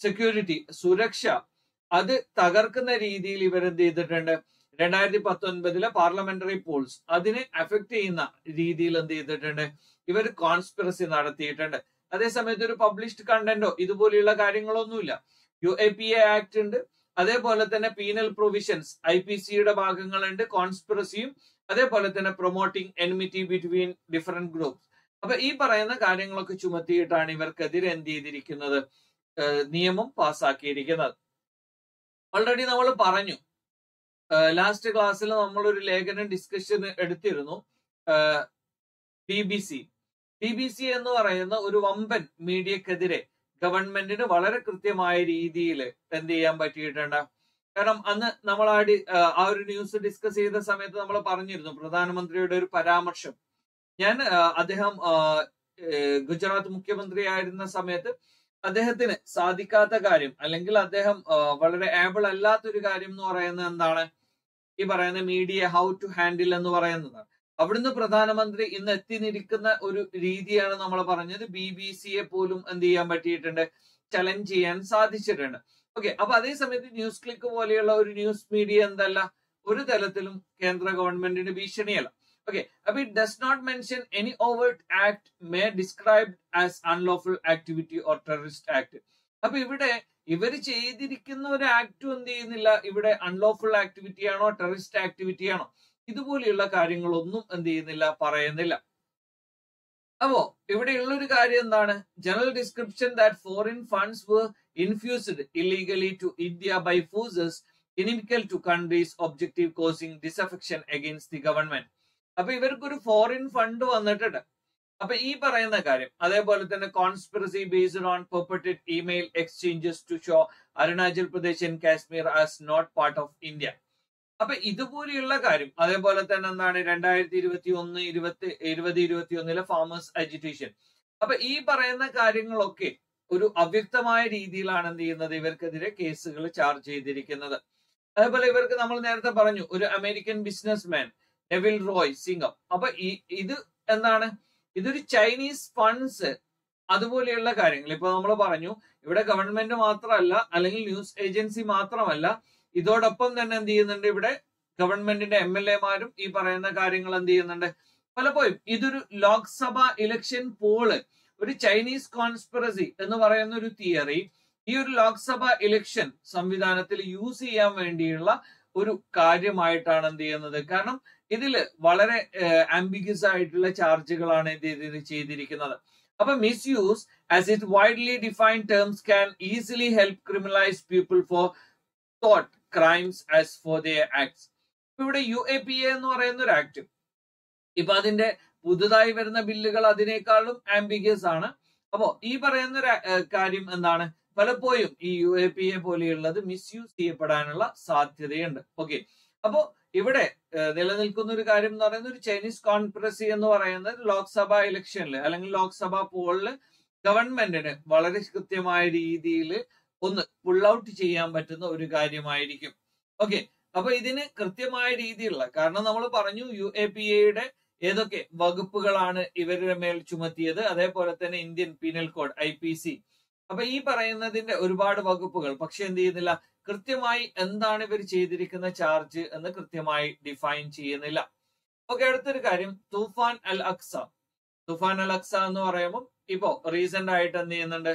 സെക്യൂരിറ്റി, സുരക്ഷ അത് തകർക്കുന്ന രീതിയിൽ ഇവരെന്ത് ചെയ്തിട്ടുണ്ട്, 2019 പാർലമെന്ററി പോൾസ് അതിനെ അഫക്ട് ചെയ്യുന്ന രീതിയിൽ എന്ത് ചെയ്തിട്ടുണ്ട്, ഇവർ കോൺസ്പിറസി നടത്തിയിട്ടുണ്ട്. അതേസമയത്ത് ഒരു പബ്ലിഷ്ഡ് കണ്ടന്റോ ഇതുപോലെയുള്ള കാര്യങ്ങളൊന്നുമില്ല. UAPA ആക്ട് ഉണ്ട്, അതേപോലെ തന്നെ പീനൽ പ്രൊവിഷൻസ് IPCയുടെ ഭാഗങ്ങളുണ്ട്, കോൺസ്പിറസിയും അതേപോലെ തന്നെ promoting enmity between different groups. അപ്പൊ ഈ പറയുന്ന കാര്യങ്ങളൊക്കെ ചുമത്തിയിട്ടാണ് ഇവർക്കെതിരെ എന്ത് ചെയ്തിരിക്കുന്നത്, Niyamam passakkirikkunnu. Already nammal paranju. Last class il nammal oru lekana discussion edutthirunnu. BBC ennu parayunna oru vamban media kedire governmentine valare krutyamaya reethiyil endu cheyan pattiyittundu. കാരണം അന്ന് നമ്മൾ ആ ഒരു ന്യൂസ് ഡിസ്കസ് ചെയ്ത സമയത്ത് നമ്മൾ പറഞ്ഞിരുന്നു പ്രധാനമന്ത്രിയുടെ ഒരു പരാമർശം. ഞാൻ അദ്ദേഹം ഗുജറാത്ത് മുഖ്യമന്ത്രി ആയിരുന്ന സമയത്ത് അദ്ദേഹത്തിന് സാധിക്കാത്ത കാര്യം അല്ലെങ്കിൽ അദ്ദേഹം വളരെ ഏബിൾ അല്ലാത്ത ഒരു കാര്യം എന്ന് പറയുന്നത് എന്താണ്? ഈ പറയുന്ന മീഡിയ ഹൗ ടു ഹാൻഡിൽ എന്ന് പറയുന്നതാണ്. അവിടുന്ന് പ്രധാനമന്ത്രി ഇന്ന് എത്തി നിൽക്കുന്ന ഒരു രീതിയാണ് നമ്മൾ പറഞ്ഞത്. BBC പോലും എന്ത് ചെയ്യാൻ പറ്റിയിട്ടുണ്ട്, ചലഞ്ച് ചെയ്യാൻ സാധിച്ചിട്ടുണ്ട്. Okay, अब आधे समय तो news click को वाले याला और news media अंदर ला उरे तलतलम केंद्र government ने भीषण याला. Okay, अब it does not mention any overt act may described as unlawful activity or terrorist act. अब इवड़े इवरी चाहिए दी किन्नो एक act उन्हें इन्हें ला इवड़े unlawful activity आनो terrorist activity आनो इधर बोले याला कार्यगलों नुम अंदे इन्हें ला पारे इन्हें ला. अबो इवड़े इल्लोरी कार्य Andane general description that foreign funds were infused illegally to India by forces inimical to country's objective causing disaffection against the government. Appo ivarku oru foreign fund vannittund. Appo ee parayna karyam adeypole thanne conspiracy based on purported email exchanges to show Arunachal Pradesh and Kashmir as not part of India. Appo idupoleyulla karyam adeypole thanne endana 2021 ile farmers agitation. Appo ee parayna karyangalokke ഒരു അവ്യക്തമായ രീതിയിലാണ് എന്ത് ചെയ്യുന്നത്, ഇവർക്കെതിരെ കേസുകൾ charge ചെയ്തിരിക്കുന്നത്. അതേപോലെ ഇവർക്ക് നമ്മൾ നേരത്തെ പറഞ്ഞു ഒരു American businessman Neville Roy Singham. അപ്പൊ ഇത് എന്താണ്, ഇതൊരു ചൈനീസ് ഫണ്ട്സ് അതുപോലെയുള്ള കാര്യങ്ങൾ. ഇപ്പൊ നമ്മൾ പറഞ്ഞു ഇവിടെ ഗവൺമെന്റ് മാത്രമല്ല അല്ലെങ്കിൽ ന്യൂസ് ഏജൻസി മാത്രമല്ല, ഇതോടൊപ്പം തന്നെ എന്ത് ചെയ്യുന്നുണ്ട്, ഇവിടെ ഗവൺമെന്റിന്റെ MLA മാരും ഈ പറയുന്ന കാര്യങ്ങൾ എന്ത് ചെയ്യുന്നുണ്ട്. പലപ്പോഴും ഇതൊരു ലോക്സഭ ഇലക്ഷൻ പോള് ഒരു ചൈനീസ് കോൺസ്പിറസി എന്ന് പറയുന്ന ഒരു തിയറി ഈ ഒരു ലോക്സഭ ഇലക്ഷൻ സംവിധാനത്തിൽ യൂസ് ചെയ്യാൻ വേണ്ടിയുള്ള ഒരു കാര്യമായിട്ടാണ് എന്ത് ചെയ്യുന്നത്. കാരണം ഇതിൽ വളരെ ആംബിഗ്യസ് ആയിട്ടുള്ള ചാർജുകളാണ് ഇത് ചെയ്തിരിക്കുന്നത്. അപ്പൊ misuse as it widely defined terms can easily help criminalise people for thought crimes as for their acts. ഇവിടെ UAPA എന്ന് പറയുന്ന ഒരു ആക്ട്, ഇപ്പൊ അതിന്റെ പുതുതായി വരുന്ന ബില്ലുകൾ അതിനേക്കാളും ആംബിഗ്യസ് ആണ്. അപ്പോ ഈ പറയുന്ന ഒരു കാര്യം എന്താണ്, പലപ്പോഴും ഈ UAPA പോലെയുള്ളത് മിസ്യൂസ് ചെയ്യപ്പെടാനുള്ള സാധ്യതയുണ്ട്. ഓക്കെ, അപ്പോ ഇവിടെ നിലനിൽക്കുന്ന ഒരു കാര്യം എന്ന് പറയുന്നത് ഒരു ചൈനീസ് കോൺസ്പിറസി എന്ന് പറയുന്നത് ലോക്സഭാ ഇലക്ഷനിൽ അല്ലെങ്കിൽ ലോക്സഭാ പോളില് ഗവൺമെന്റിന് വളരെ കൃത്യമായ രീതിയിൽ ഒന്ന് പുൾ ഔട്ട് ചെയ്യാൻ പറ്റുന്ന ഒരു കാര്യമായിരിക്കും. ഓക്കെ, അപ്പൊ ഇതിന് കൃത്യമായ രീതിയിലുള്ള കാരണം നമ്മൾ പറഞ്ഞു UAPA യുടെ ഏതൊക്കെ വകുപ്പുകളാണ് ഇവരുടെ മേൽ ചുമത്തിയത്. അതേപോലെ തന്നെ ഇന്ത്യൻ പീനൽ കോഡ് IPC. അപ്പൊ ഈ പറയുന്നതിന്റെ ഒരുപാട് വകുപ്പുകൾ പക്ഷെ എന്ത് ചെയ്യുന്നില്ല, കൃത്യമായി എന്താണ് ഇവർ ചെയ്തിരിക്കുന്ന ചാർജ് എന്ന് കൃത്യമായി ഡിഫൈൻ ചെയ്യുന്നില്ല. ഓക്കെ, അടുത്തൊരു കാര്യം തുഫാൻ അൽ അക്സ. തുഫാൻ അൽ അക്സ എന്ന് പറയുമ്പോൾ ഇപ്പോ റീസെന്റ് ആയിട്ട് എന്ത് ചെയ്യുന്നുണ്ട്,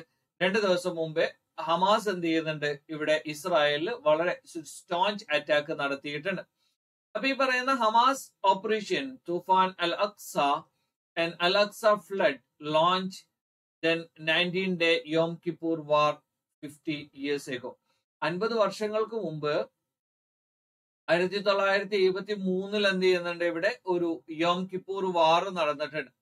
2 ദിവസം മുമ്പേ ഹമാസ് എന്ത് ചെയ്യുന്നുണ്ട്, ഇവിടെ ഇസ്രായേലിൽ വളരെ സ്റ്റോഞ്ച് അറ്റാക്ക് നടത്തിയിട്ടുണ്ട്. അപ്പൊ ഈ പറയുന്ന Hamas operation Tufan al Aqsa and al Aqsa flood launch then 19-day Yom Kippur war 50 years ago. 50 വർഷങ്ങൾക്ക് മുമ്പ് 1973 എന്ത് ചെയ്യുന്നുണ്ട്, ഇവിടെ ഒരു യോം കിപ്പൂർ വാർ നടന്നിട്ടുണ്ട്.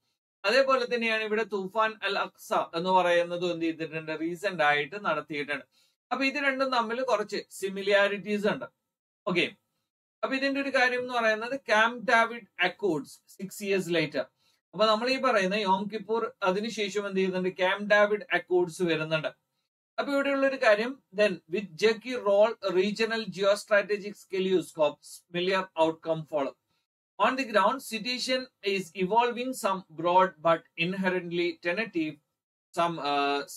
അതേപോലെ തന്നെയാണ് ഇവിടെ തുഫാൻ അൽ അക്സ എന്ന് പറയുന്നത് എന്ത് ചെയ്തിട്ടുണ്ട്, റീസെന്റ് ആയിട്ട് നടത്തിയിട്ടുണ്ട്. അപ്പൊ ഇത് രണ്ടും തമ്മിൽ കുറച്ച് സിമിലാരിറ്റീസ് ഉണ്ട്. ഓക്കെ, അപ്പൊ ഇതിന്റെ ഒരു കാര്യം എന്ന് പറയുന്നത് Camp David Accords 6 years later. അപ്പൊ നമ്മൾ ഈ പറയുന്ന യോം കിപ്പൂർ അതിനുശേഷം എന്ത് ചെയ്യുന്നുണ്ട്, ക്യാമ്പ് ഡേവിഡ് അക്കോർഡ്സ് വരുന്നുണ്ട്. അപ്പൊ ഇവിടെയുള്ള ഒരു കാര്യം then with jackie role regional geostrategic kaleidoscope similar outcome follow on the ground situation is evolving some broad but inherently tentative some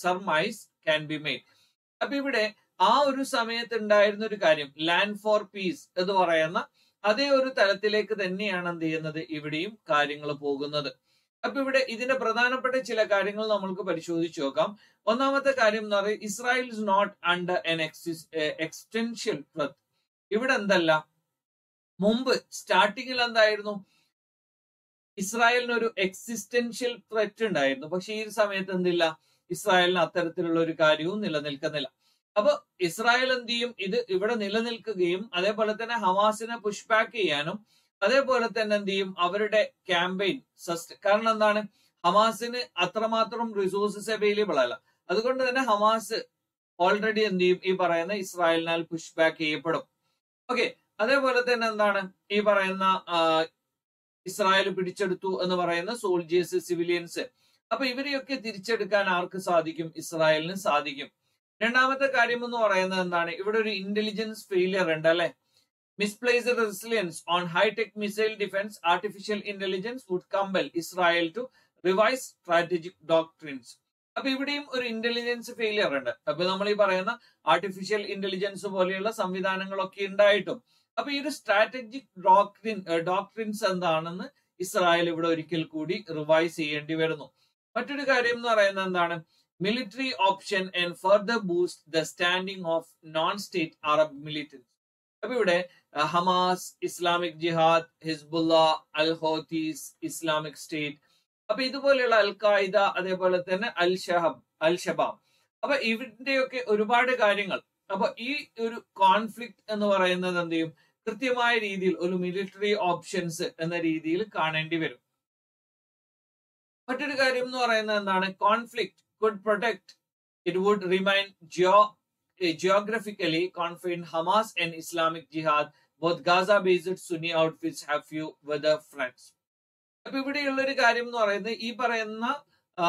surmise can be made. അപ്പൊ ഇവിടെ ആ ഒരു സമയത്ത് ഉണ്ടായിരുന്ന ഒരു കാര്യം ലാൻഡ് ഫോർ പീസ് എന്ന് പറയുന്ന അതേ ഒരു തലത്തിലേക്ക് തന്നെയാണ് എന്ത് ചെയ്യുന്നത് ഇവിടെയും കാര്യങ്ങൾ പോകുന്നത്. അപ്പൊ ഇവിടെ ഇതിന്റെ പ്രധാനപ്പെട്ട ചില കാര്യങ്ങൾ നമ്മൾക്ക് പരിശോധിച്ചു നോക്കാം. ഒന്നാമത്തെ കാര്യം എന്ന് പറയുന്നത് Israel is not under an existential threat. ഇവിടെ എന്തല്ല, മുമ്പ് സ്റ്റാർട്ടിങ്ങിൽ എന്തായിരുന്നു, ഇസ്രായേലിനൊരു എക്സിസ്റ്റൻഷ്യൽ ത്രെറ്റ് ഉണ്ടായിരുന്നു. പക്ഷെ ഈ ഒരു സമയത്ത് എന്തില്ല, ഇസ്രായേലിന് അത്തരത്തിലുള്ള ഒരു കാര്യവും നിലനിൽക്കുന്നില്ല. അപ്പൊ ഇസ്രായേൽ എന്ത് ചെയ്യും? ഇത് ഇവിടെ നിലനിൽക്കുകയും അതേപോലെ തന്നെ ഹമാസിനെ പുഷ് ബാക്ക് ചെയ്യാനും അതേപോലെ തന്നെ എന്ത് ചെയ്യും അവരുടെ ക്യാമ്പയിൻ കാരണം എന്താണ്, ഹമാസിന് അത്രമാത്രം റിസോഴ്സസ് അവൈലബിൾ അല്ല. അതുകൊണ്ട് തന്നെ ഹമാസ് ഓൾറെഡി എന്ത് ചെയ്യും, ഈ പറയുന്ന ഇസ്രായേലിനാൽ പുഷ് ബാക്ക് ചെയ്യപ്പെടും. ഓക്കെ, അതേപോലെ തന്നെ എന്താണ് ഈ പറയുന്ന ഇസ്രായേൽ പിടിച്ചെടുത്തു എന്ന് പറയുന്ന സോൾജേഴ്സ്, സിവിലിയൻസ്, അപ്പൊ ഇവരെയൊക്കെ തിരിച്ചെടുക്കാൻ ആർക്ക് സാധിക്കും? ഇസ്രായേലിന് സാധിക്കും. രണ്ടാമത്തെ കാര്യം എന്ന് പറയുന്നത് എന്താണ്, ഇവിടെ ഒരു ഇന്റലിജൻസ് ഫെയിലിയർ ഉണ്ട് അല്ലെ. Misplaced resilience on high-tech missile defense, artificial intelligence would compel Israel to revise strategic doctrines. അപ്പൊ ഇവിടെയും ഒരു ഇന്റലിജൻസ് ഫെയിലിയർ ഉണ്ട്. അപ്പൊ നമ്മൾ ഈ പറയുന്ന ആർട്ടിഫിഷ്യൽ ഇന്റലിജൻസ് പോലെയുള്ള സംവിധാനങ്ങളൊക്കെ ഉണ്ടായിട്ടും അപ്പൊ ഈ ഒരു സ്ട്രാറ്റജിക് ഡോക്ട്രിൻസ് എന്താണെന്ന് ഇസ്രായേൽ ഇവിടെ ഒരിക്കൽ കൂടി റിവൈസ് ചെയ്യേണ്ടി വരുന്നു. മറ്റൊരു കാര്യം എന്ന് പറയുന്നത് എന്താണ്, military option and further boost the standing of non state Arab militants. അപ്പൊ ഇവിടെ Hamas, Islamic Jihad, Hezbollah, al Houthis, Islamic State, അപ്പൊ ഇതുപോലെയുള്ള അൽ ഖായിദ, അതേപോലെ തന്നെ അൽ ഷബാബ്, അപ്പൊ ഇവരുടെയൊക്കെ ഒരുപാട് കാര്യങ്ങൾ. അപ്പൊ ഈ ഒരു കോൺഫ്ലിക്ട് എന്ന് പറയുന്നത് എന്ത് ചെയ്യും, കൃത്യമായ രീതിയിൽ ഒരു മിലിറ്ററി ഓപ്ഷൻസ് എന്ന രീതിയിൽ കാണേണ്ടി വരും. മറ്റൊരു കാര്യം എന്ന് പറയുന്നത് എന്താണ്, conflict could protect, it would remain geographically confined Hamas and Islamic Jihad. Both Gaza-based Sunni outfits have few weather threats. അപ്പോൾ ഇവിടെയുള്ള ഒരു കാര്യം എന്ന് പറയുന്നത് ഈ പറയുന്ന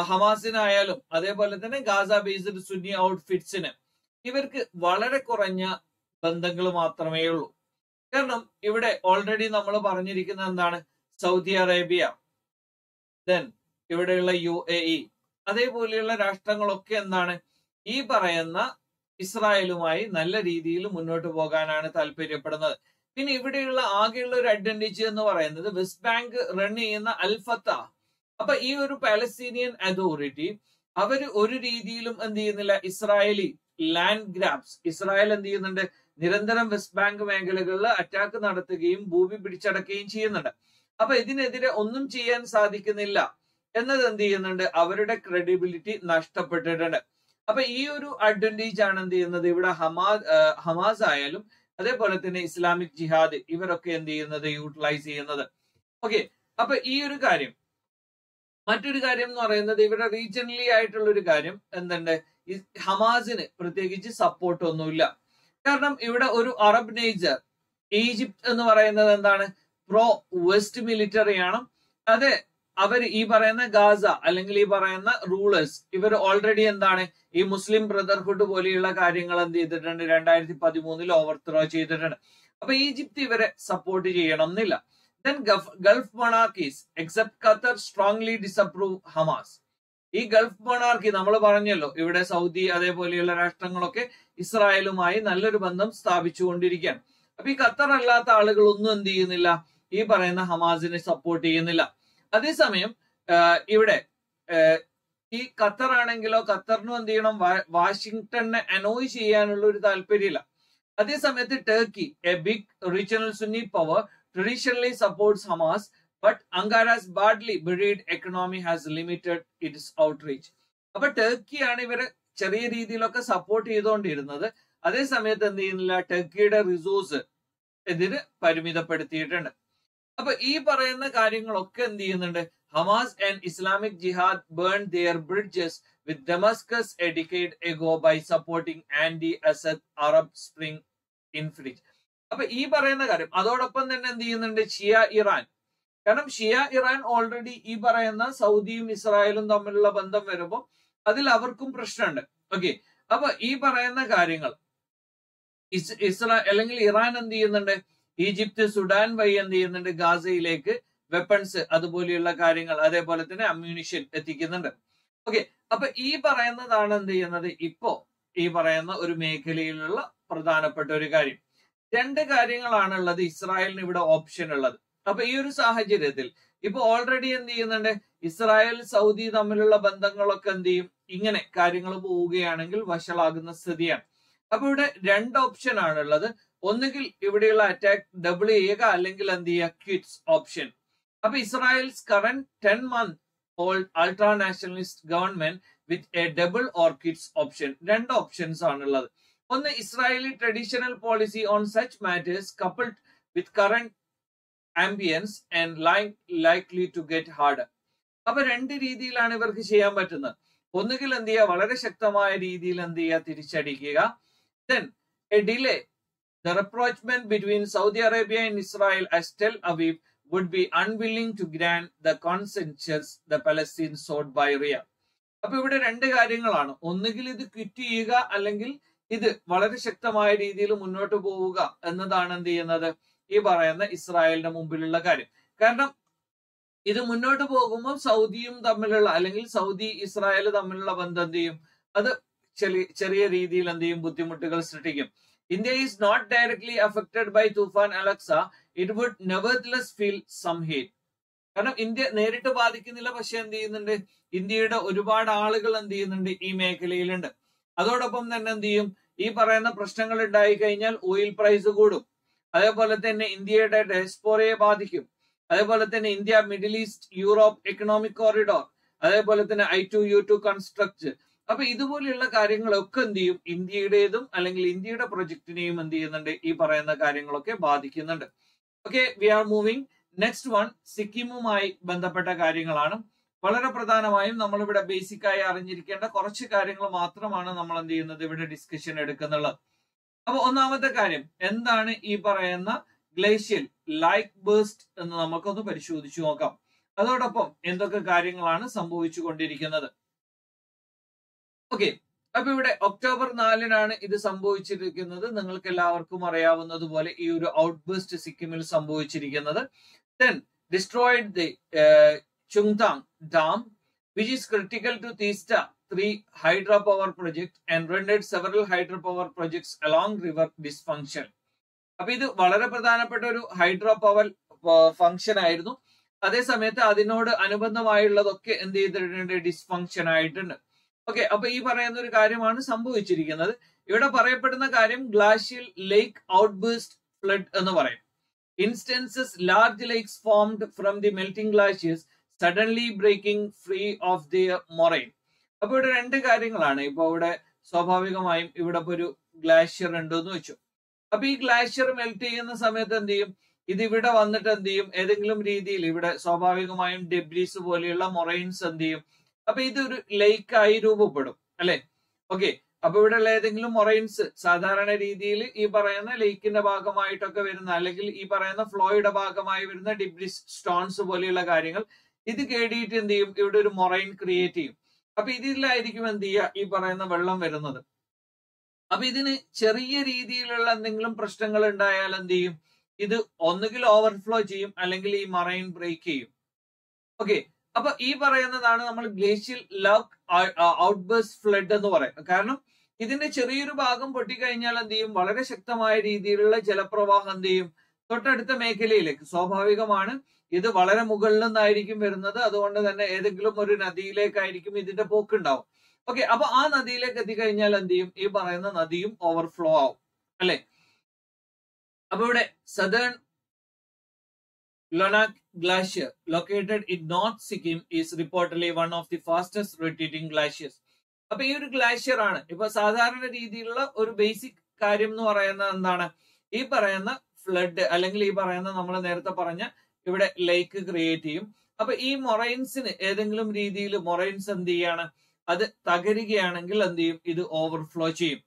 ഹമാസിനായാലും അതേപോലെ തന്നെ ഗാസ ബേസ്ഡ് സുന്നി ഔട്ട്ഫിറ്റ്സിന് ഇവർക്ക് വളരെ കുറഞ്ഞ ബന്ധങ്ങൾ മാത്രമേ ഉള്ളൂ. കാരണം ഇവിടെ ഓൾറെഡി നമ്മൾ പറഞ്ഞിരിക്കുന്നത് എന്താണ്, സൗദി അറേബ്യ, ദെൻ ഇവിടെയുള്ള UAE, അതേപോലെയുള്ള രാഷ്ട്രങ്ങളൊക്കെ എന്താണ് ഈ പറയുന്ന ഇസ്രായേലുമായി നല്ല രീതിയിൽ മുന്നോട്ട് പോകാനാണ് താല്പര്യപ്പെടുന്നത്. പിന്നെ ഇവിടെയുള്ള ആകെയുള്ള ഒരു അഡ്വാൻറ്റേജ് എന്ന് പറയുന്നത് വെസ്റ്റ് ബാങ്ക് റൺ ചെയ്യുന്ന അൽഫത്ത, അപ്പൊ ഈ ഒരു പാലസ്തീനിയൻ അതോറിറ്റി അവര് ഒരു രീതിയിലും എന്ത് ചെയ്യുന്നില്ല, ഇസ്രായേലി ലാൻഡ് ഗ്രാബ്സ്, ഇസ്രായേൽ എന്ത് ചെയ്യുന്നുണ്ട്, നിരന്തരം വെസ്റ്റ് ബാങ്ക് മേഖലകളിൽ അറ്റാക്ക് നടത്തുകയും ഭൂമി പിടിച്ചടക്കുകയും ചെയ്യുന്നുണ്ട്. അപ്പൊ ഇതിനെതിരെ ഒന്നും ചെയ്യാൻ സാധിക്കുന്നില്ല എന്നത് എന്ത് ചെയ്യുന്നുണ്ട്, അവരുടെ ക്രെഡിബിലിറ്റി നഷ്ടപ്പെട്ടിട്ടുണ്ട്. അപ്പൊ ഈ ഒരു അഡ്വാൻറ്റേജ് ആണ് എന്ത് ചെയ്യുന്നത് ഇവിടെ ഹമാസ് ആയാലും അതേപോലെ തന്നെ ഇസ്ലാമിക് ജിഹാദ് ഇവരൊക്കെ എന്ത് ചെയ്യുന്നത്, യൂട്ടിലൈസ് ചെയ്യുന്നത്. ഓക്കെ, അപ്പൊ ഈ ഒരു കാര്യം. മറ്റൊരു കാര്യം എന്ന് പറയുന്നത് ഇവിടെ റീജിയണലി ആയിട്ടുള്ള ഒരു കാര്യം എന്തുണ്ട്, ഹമാസിന് പ്രത്യേകിച്ച് സപ്പോർട്ട് ഒന്നുമില്ല. കാരണം ഇവിടെ ഒരു അറബ് നേച്ചർ, ഈജിപ്ത് എന്ന് പറയുന്നത് എന്താണ്, പ്രോ വെസ്റ്റ് മിലിറ്ററി ആണ്. അതെ, അവർ ഈ പറയുന്ന ഗാസ അല്ലെങ്കിൽ ഈ പറയുന്ന റൂളേഴ്സ് ഇവർ ഓൾറെഡി എന്താണ് ഈ മുസ്ലിം ബ്രദർഹുഡ് പോലെയുള്ള കാര്യങ്ങൾ എന്ത് ചെയ്തിട്ടുണ്ട്, 2013 ഓവർത്രോ ചെയ്തിട്ടുണ്ട്. അപ്പൊ ഈജിപ്ത് ഇവരെ സപ്പോർട്ട് ചെയ്യണം എന്നില്ല. Then Gulf monarchies except Qatar strongly disapprove Hamas. ഈ ഗൾഫ് മൊണാർക്കി നമ്മൾ പറഞ്ഞല്ലോ, ഇവിടെ സൗദി അതേപോലെയുള്ള രാഷ്ട്രങ്ങളൊക്കെ ഇസ്രായേലുമായി നല്ലൊരു ബന്ധം സ്ഥാപിച്ചുകൊണ്ടിരിക്കുകയാണ്. അപ്പൊ ഈ ഖത്തർ അല്ലാത്ത ആളുകളൊന്നും എന്ത് ചെയ്യുന്നില്ല, ഈ പറയുന്ന ഹമാസിനെ സപ്പോർട്ട് ചെയ്യുന്നില്ല. അതേസമയം ഇവിടെ ഈ ഖത്തർ ആണെങ്കിലോ ഖത്തറിനും എന്ത് ചെയ്യണം, വാഷിങ്ടണിനെ അനോയ് ചെയ്യാനുള്ള ഒരു താല്പര്യമില്ല. അതേസമയത്ത് Turkey, a big regional Sunni power, traditionally supports Hamas, but Ankara's badly battered economy has limited its outreach. അപ്പൊ ടർക്കിയാണ് ഇവരെ ചെറിയ രീതിയിലൊക്കെ സപ്പോർട്ട് ചെയ്തുകൊണ്ടിരുന്നത്. അതേസമയത്ത് എന്ത് ചെയ്യുന്നില്ല, ടർക്കിയുടെ റിസോഴ്സ് ഇതിന് പരിമിതപ്പെടുത്തിയിട്ടുണ്ട്. അപ്പൊ ഈ പറയുന്ന കാര്യങ്ങളൊക്കെ എന്ത് ചെയ്യുന്നുണ്ട്, Hamas and Islamic Jihad burn their bridges with Damascus a decade ago by supporting anti Assad Arab Spring ഇൻഫ്ലിറ്റ്. അപ്പൊ ഈ പറയുന്ന കാര്യം. അതോടൊപ്പം തന്നെ എന്ത് ചെയ്യുന്നുണ്ട് ഷിയ ഇറാൻ. കാരണം ഷിയ ഇറാൻ ഓൾറെഡി ഈ പറയുന്ന സൗദിയും ഇസ്രായേലും തമ്മിലുള്ള ബന്ധം വരുമ്പോൾ അതിൽ അവർക്കും പ്രശ്നമുണ്ട്. ഓക്കെ, അപ്പൊ ഈ പറയുന്ന കാര്യങ്ങൾ അല്ലെങ്കിൽ ഇറാൻ എന്ത് ചെയ്യുന്നുണ്ട്, ഈജിപ്ത്, സുഡാൻ വഴി എന്ത് ചെയ്യുന്നുണ്ട്, ഗാസയിലേക്ക് വെപ്പൺസ് അതുപോലെയുള്ള കാര്യങ്ങൾ അതേപോലെ തന്നെ അമ്യൂണിഷൻ എത്തിക്കുന്നുണ്ട്. ഓക്കെ, അപ്പൊ ഈ പറയുന്നതാണ് എന്ത് ചെയ്യുന്നത് ഇപ്പോ ഈ പറയുന്ന ഒരു മേഖലയിലുള്ള പ്രധാനപ്പെട്ട ഒരു കാര്യം. രണ്ട് കാര്യങ്ങളാണുള്ളത് ഇസ്രായേലിന് ഇവിടെ ഓപ്ഷൻ ഉള്ളത്. അപ്പൊ ഈ ഒരു സാഹചര്യത്തിൽ ഇപ്പൊ ഓൾറെഡി എന്ത് ചെയ്യുന്നുണ്ട്, ഇസ്രായേൽ സൗദി തമ്മിലുള്ള ബന്ധങ്ങളൊക്കെ എന്ത് ചെയ്യും, ഇങ്ങനെ കാര്യങ്ങൾ പോവുകയാണെങ്കിൽ വഷളാകുന്ന സ്ഥിതിയാണ്. അപ്പൊ ഇവിടെ രണ്ട് ഓപ്ഷൻ ആണുള്ളത്. ഒന്നുകിൽ ഇവിടെയുള്ള അറ്റാക്ക് ഡബിൾ ചെയ്യുക, അല്ലെങ്കിൽ എന്ത് ചെയ്യുക, ക്വിറ്റ്സ് ഓപ്ഷൻ. അപ്പൊ Israel's current 10-month-old ultra nationalist government with a double or kids option. Two options are there. One, Israeli traditional policy on such matters coupled with current ambience and likely to get harder. Now, രണ്ട് രീതിയിലാണ് ഇവർക്ക് ചെയ്യാൻ പറ്റുന്നത്. ഒന്നുകിൽ എന്ത് ചെയ്യുക, വളരെ ശക്തമായ രീതിയിൽ എന്ത് ചെയ്യുക, തിരിച്ചടിക്കുക. Then a delay, the rapprochement between Saudi Arabia and Israel as Tel Aviv would be unwilling to grant the consensus the Palestinians sought by Riyadh. അപ്പോൾ ഇവിടെ രണ്ട് കാര്യങ്ങളാണ്. ഒന്നുകിൽ ഇത് ക്വിറ്റ് ചെയ്യുക, അല്ലെങ്കിൽ ഇത് വളരെ ശക്തമായ രീതിയിൽ മുന്നോട്ട് പോവുക എന്നതാണ് എന്ത് ചെയ്യുന്നത്, ഈ പറയുന്ന ഇസ്രായേലിന്റെ മുമ്പിലുള്ള കാര്യം. കാരണം ഇത് മുന്നോട്ട് പോകുമ്പോൾ സൗദിയും തമ്മിലുള്ള അല്ലെങ്കിൽ സൗദി ഇസ്രായേൽ തമ്മിലുള്ള ബന്ധം എന്ത് ചെയ്യും, അത് ചെറിയ രീതിയിൽ എന്ത് ചെയ്യും, ബുദ്ധിമുട്ടുകൾ സൃഷ്ടിക്കും. India is not directly affected by Tufan Al-Aqsa. It would nevertheless feel some hate. കാരണം ഇന്ത്യ നേരിട്ട് ബാധിക്കുന്നില്ല, പക്ഷെ എന്ത് ചെയ്യുന്നുണ്ട്, ഇന്ത്യയുടെ ഒരുപാട് ആളുകൾ എന്ത് ചെയ്യുന്നുണ്ട്, ഈ മേഖലയിലുണ്ട്. അതോടൊപ്പം തന്നെ എന്ത് ചെയ്യും, ഈ പറയുന്ന പ്രശ്നങ്ങൾ ഉണ്ടായി കഴിഞ്ഞാൽ ഓയിൽ പ്രൈസ് കൂടും, അതേപോലെ തന്നെ ഇന്ത്യയുടെ ഡയസ്പോറയെ ബാധിക്കും, അതേപോലെ തന്നെ India Middle East Europe economic corridor, അതേപോലെ തന്നെ I2U2 കൺസ്ട്രക്ട്. അപ്പൊ ഇതുപോലെയുള്ള കാര്യങ്ങളൊക്കെ എന്ത് ചെയ്യും, ഇന്ത്യയുടേതും അല്ലെങ്കിൽ ഇന്ത്യയുടെ പ്രൊജക്ടിനെയും എന്ത് ചെയ്യുന്നുണ്ട്, ഈ പറയുന്ന കാര്യങ്ങളൊക്കെ ബാധിക്കുന്നുണ്ട്. Okay, we are moving next one. സിക്കിമുമായി ബന്ധപ്പെട്ട കാര്യങ്ങളാണ്. വളരെ പ്രധാനമായും നമ്മളിവിടെ ബേസിക്കായി അറിഞ്ഞിരിക്കേണ്ട കുറച്ച് കാര്യങ്ങൾ മാത്രമാണ് നമ്മൾ എന്ത് ചെയ്യുന്നത്, ഇവിടെ ഡിസ്കഷൻ എടുക്കുന്നുള്ളത്. അപ്പൊ ഒന്നാമത്തെ കാര്യം എന്താണ്, ഈ പറയുന്ന ഗ്ലേഷ്യൽ ലൈക്ക് ബേസ്റ്റ് എന്ന് നമുക്കൊന്ന് പരിശോധിച്ചു നോക്കാം. അതോടൊപ്പം എന്തൊക്കെ കാര്യങ്ങളാണ് സംഭവിച്ചു കൊണ്ടിരിക്കുന്നത്. ഓക്കെ, അപ്പൊ ഇവിടെ ഒക്ടോബർ 4 ഇത് സംഭവിച്ചിരിക്കുന്നത്. നിങ്ങൾക്ക് എല്ലാവർക്കും അറിയാവുന്നത് പോലെ ഈ ഒരു ഔട്ട് ബേസ്റ്റ് സിക്കിമിൽ സംഭവിച്ചിരിക്കുന്നത്. Then destroyed the Chungtang Dam, which is critical to Teesta-3 hydropower project and rendered several hydropower projects along river dysfunctional. അപ്പൊ ഇത് വളരെ പ്രധാനപ്പെട്ട ഒരു ഹൈഡ്രോ പവർ ഫംഗ്ഷൻ ആയിരുന്നു. അതേസമയത്ത് അതിനോട് അനുബന്ധമായുള്ളതൊക്കെ എന്ത് ചെയ്തിട്ടുണ്ട്, ഡിസ്ഫങ്ഷൻ ആയിട്ടുണ്ട്. ഓക്കെ, അപ്പൊ ഈ പറയുന്ന ഒരു കാര്യമാണ് സംഭവിച്ചിരിക്കുന്നത്. ഇവിടെ പറയപ്പെടുന്ന കാര്യം ഗ്ലാഷ്യൽ ലേക്ക് ഔട്ട്ബേസ്റ്റ് ഫ്ലഡ് എന്ന് പറയും. Instances large lakes formed from the melting glaciers suddenly breaking free of the moraine. അപ്പൊ ഇവിടെ രണ്ട് കാര്യങ്ങളാണ്. ഇപ്പൊ ഇവിടെ സ്വാഭാവികമായും ഇവിടെ ഇപ്പൊ ഒരു ഗ്ലാഷ്യർ ഉണ്ടെന്ന് വെച്ചു. അപ്പൊ ഈ ഗ്ലാഷ്യർ മെൽറ്റ് ചെയ്യുന്ന സമയത്ത് എന്ത് ചെയ്യും, ഇത് ഇവിടെ വന്നിട്ട് എന്ത് ചെയ്യും, ഏതെങ്കിലും രീതിയിൽ ഇവിടെ സ്വാഭാവികമായും ഡെബ്രീസ് പോലെയുള്ള മൊറൈൻസ് എന്ത് ചെയ്യും, അപ്പൊ ഇതൊരു ലേക്കായി രൂപപ്പെടും, അല്ലെ? ഓക്കെ, അപ്പൊ ഇവിടെയുള്ള ഏതെങ്കിലും മൊറൈൻസ് സാധാരണ രീതിയിൽ ഈ പറയുന്ന ലേക്കിന്റെ ഭാഗമായിട്ടൊക്കെ വരുന്ന അല്ലെങ്കിൽ ഈ പറയുന്ന ഫ്ലോയുടെ ഭാഗമായി വരുന്ന ഡെബ്രീസ് സ്റ്റോൺസ് പോലെയുള്ള കാര്യങ്ങൾ ഇത് കേടിയിട്ട് എന്ത് ചെയ്യും, ഇവിടെ ഒരു മൊറൈൻ ക്രിയേറ്റ് ചെയ്യും. അപ്പൊ ഇതിലായിരിക്കും എന്ത് ചെയ്യുക, ഈ പറയുന്ന വെള്ളം വരുന്നത്. അപ്പൊ ഇതിന് ചെറിയ രീതിയിലുള്ള എന്തെങ്കിലും പ്രശ്നങ്ങൾ ഉണ്ടായാൽ എന്ത് ചെയ്യും, ഇത് ഒന്നുകിൽ ഓവർഫ്ലോ ചെയ്യും അല്ലെങ്കിൽ ഈ മറൈൻ ബ്രേക്ക് ചെയ്യും. ഓക്കെ, അപ്പൊ ഈ പറയുന്നതാണ് നമ്മൾ ഗ്ലേഷ്യൽ ലക്ക് ഔട്ട്ബേസ്റ്റ് ഫ്ലഡ് എന്ന് പറയും. കാരണം ഇതിന്റെ ചെറിയൊരു ഭാഗം പൊട്ടിക്കഴിഞ്ഞാൽ എന്ത് ചെയ്യും, വളരെ ശക്തമായ രീതിയിലുള്ള ജലപ്രവാഹം എന്ത് ചെയ്യും തൊട്ടടുത്ത മേഖലയിലേക്ക്. സ്വാഭാവികമാണ് ഇത് വളരെ മുകളിൽ നിന്നായിരിക്കും വരുന്നത്, അതുകൊണ്ട് തന്നെ ഏതെങ്കിലും ഒരു നദിയിലേക്കായിരിക്കും ഇതിന്റെ പോക്കുണ്ടാവും. ഓക്കെ, അപ്പൊ ആ നദിയിലേക്ക് എത്തിക്കഴിഞ്ഞാൽ എന്ത് ചെയ്യും, ഈ പറയുന്ന നദിയും ഓവർഫ്ലോ ആവും, അല്ലെ? അപ്പൊ ഇവിടെ southern Lhonak glacier located in north Sikkim is reportedly one of the fastest retreating glaciers. അപ്പൊ ഈ ഒരു ഗ്ലാഷ്യർ ആണ്. ഇപ്പൊ സാധാരണ രീതിയിലുള്ള ഒരു ബേസിക് കാര്യം എന്ന് പറയുന്ന എന്താണ്, ഈ പറയുന്ന ഫ്ലഡ് അല്ലെങ്കിൽ ഈ പറയുന്ന നമ്മൾ നേരത്തെ പറഞ്ഞ ഇവിടെ ലേക്ക് ക്രിയേറ്റ് ചെയ്യും. അപ്പൊ ഈ മൊറൈൻസിന് ഏതെങ്കിലും രീതിയിൽ മൊറൈൻസ് എന്ത് ചെയ്യാണ്, അത് തകരുകയാണെങ്കിൽ എന്ത് ചെയ്യും, ഇത് ഓവർഫ്ലോ ചെയ്യും.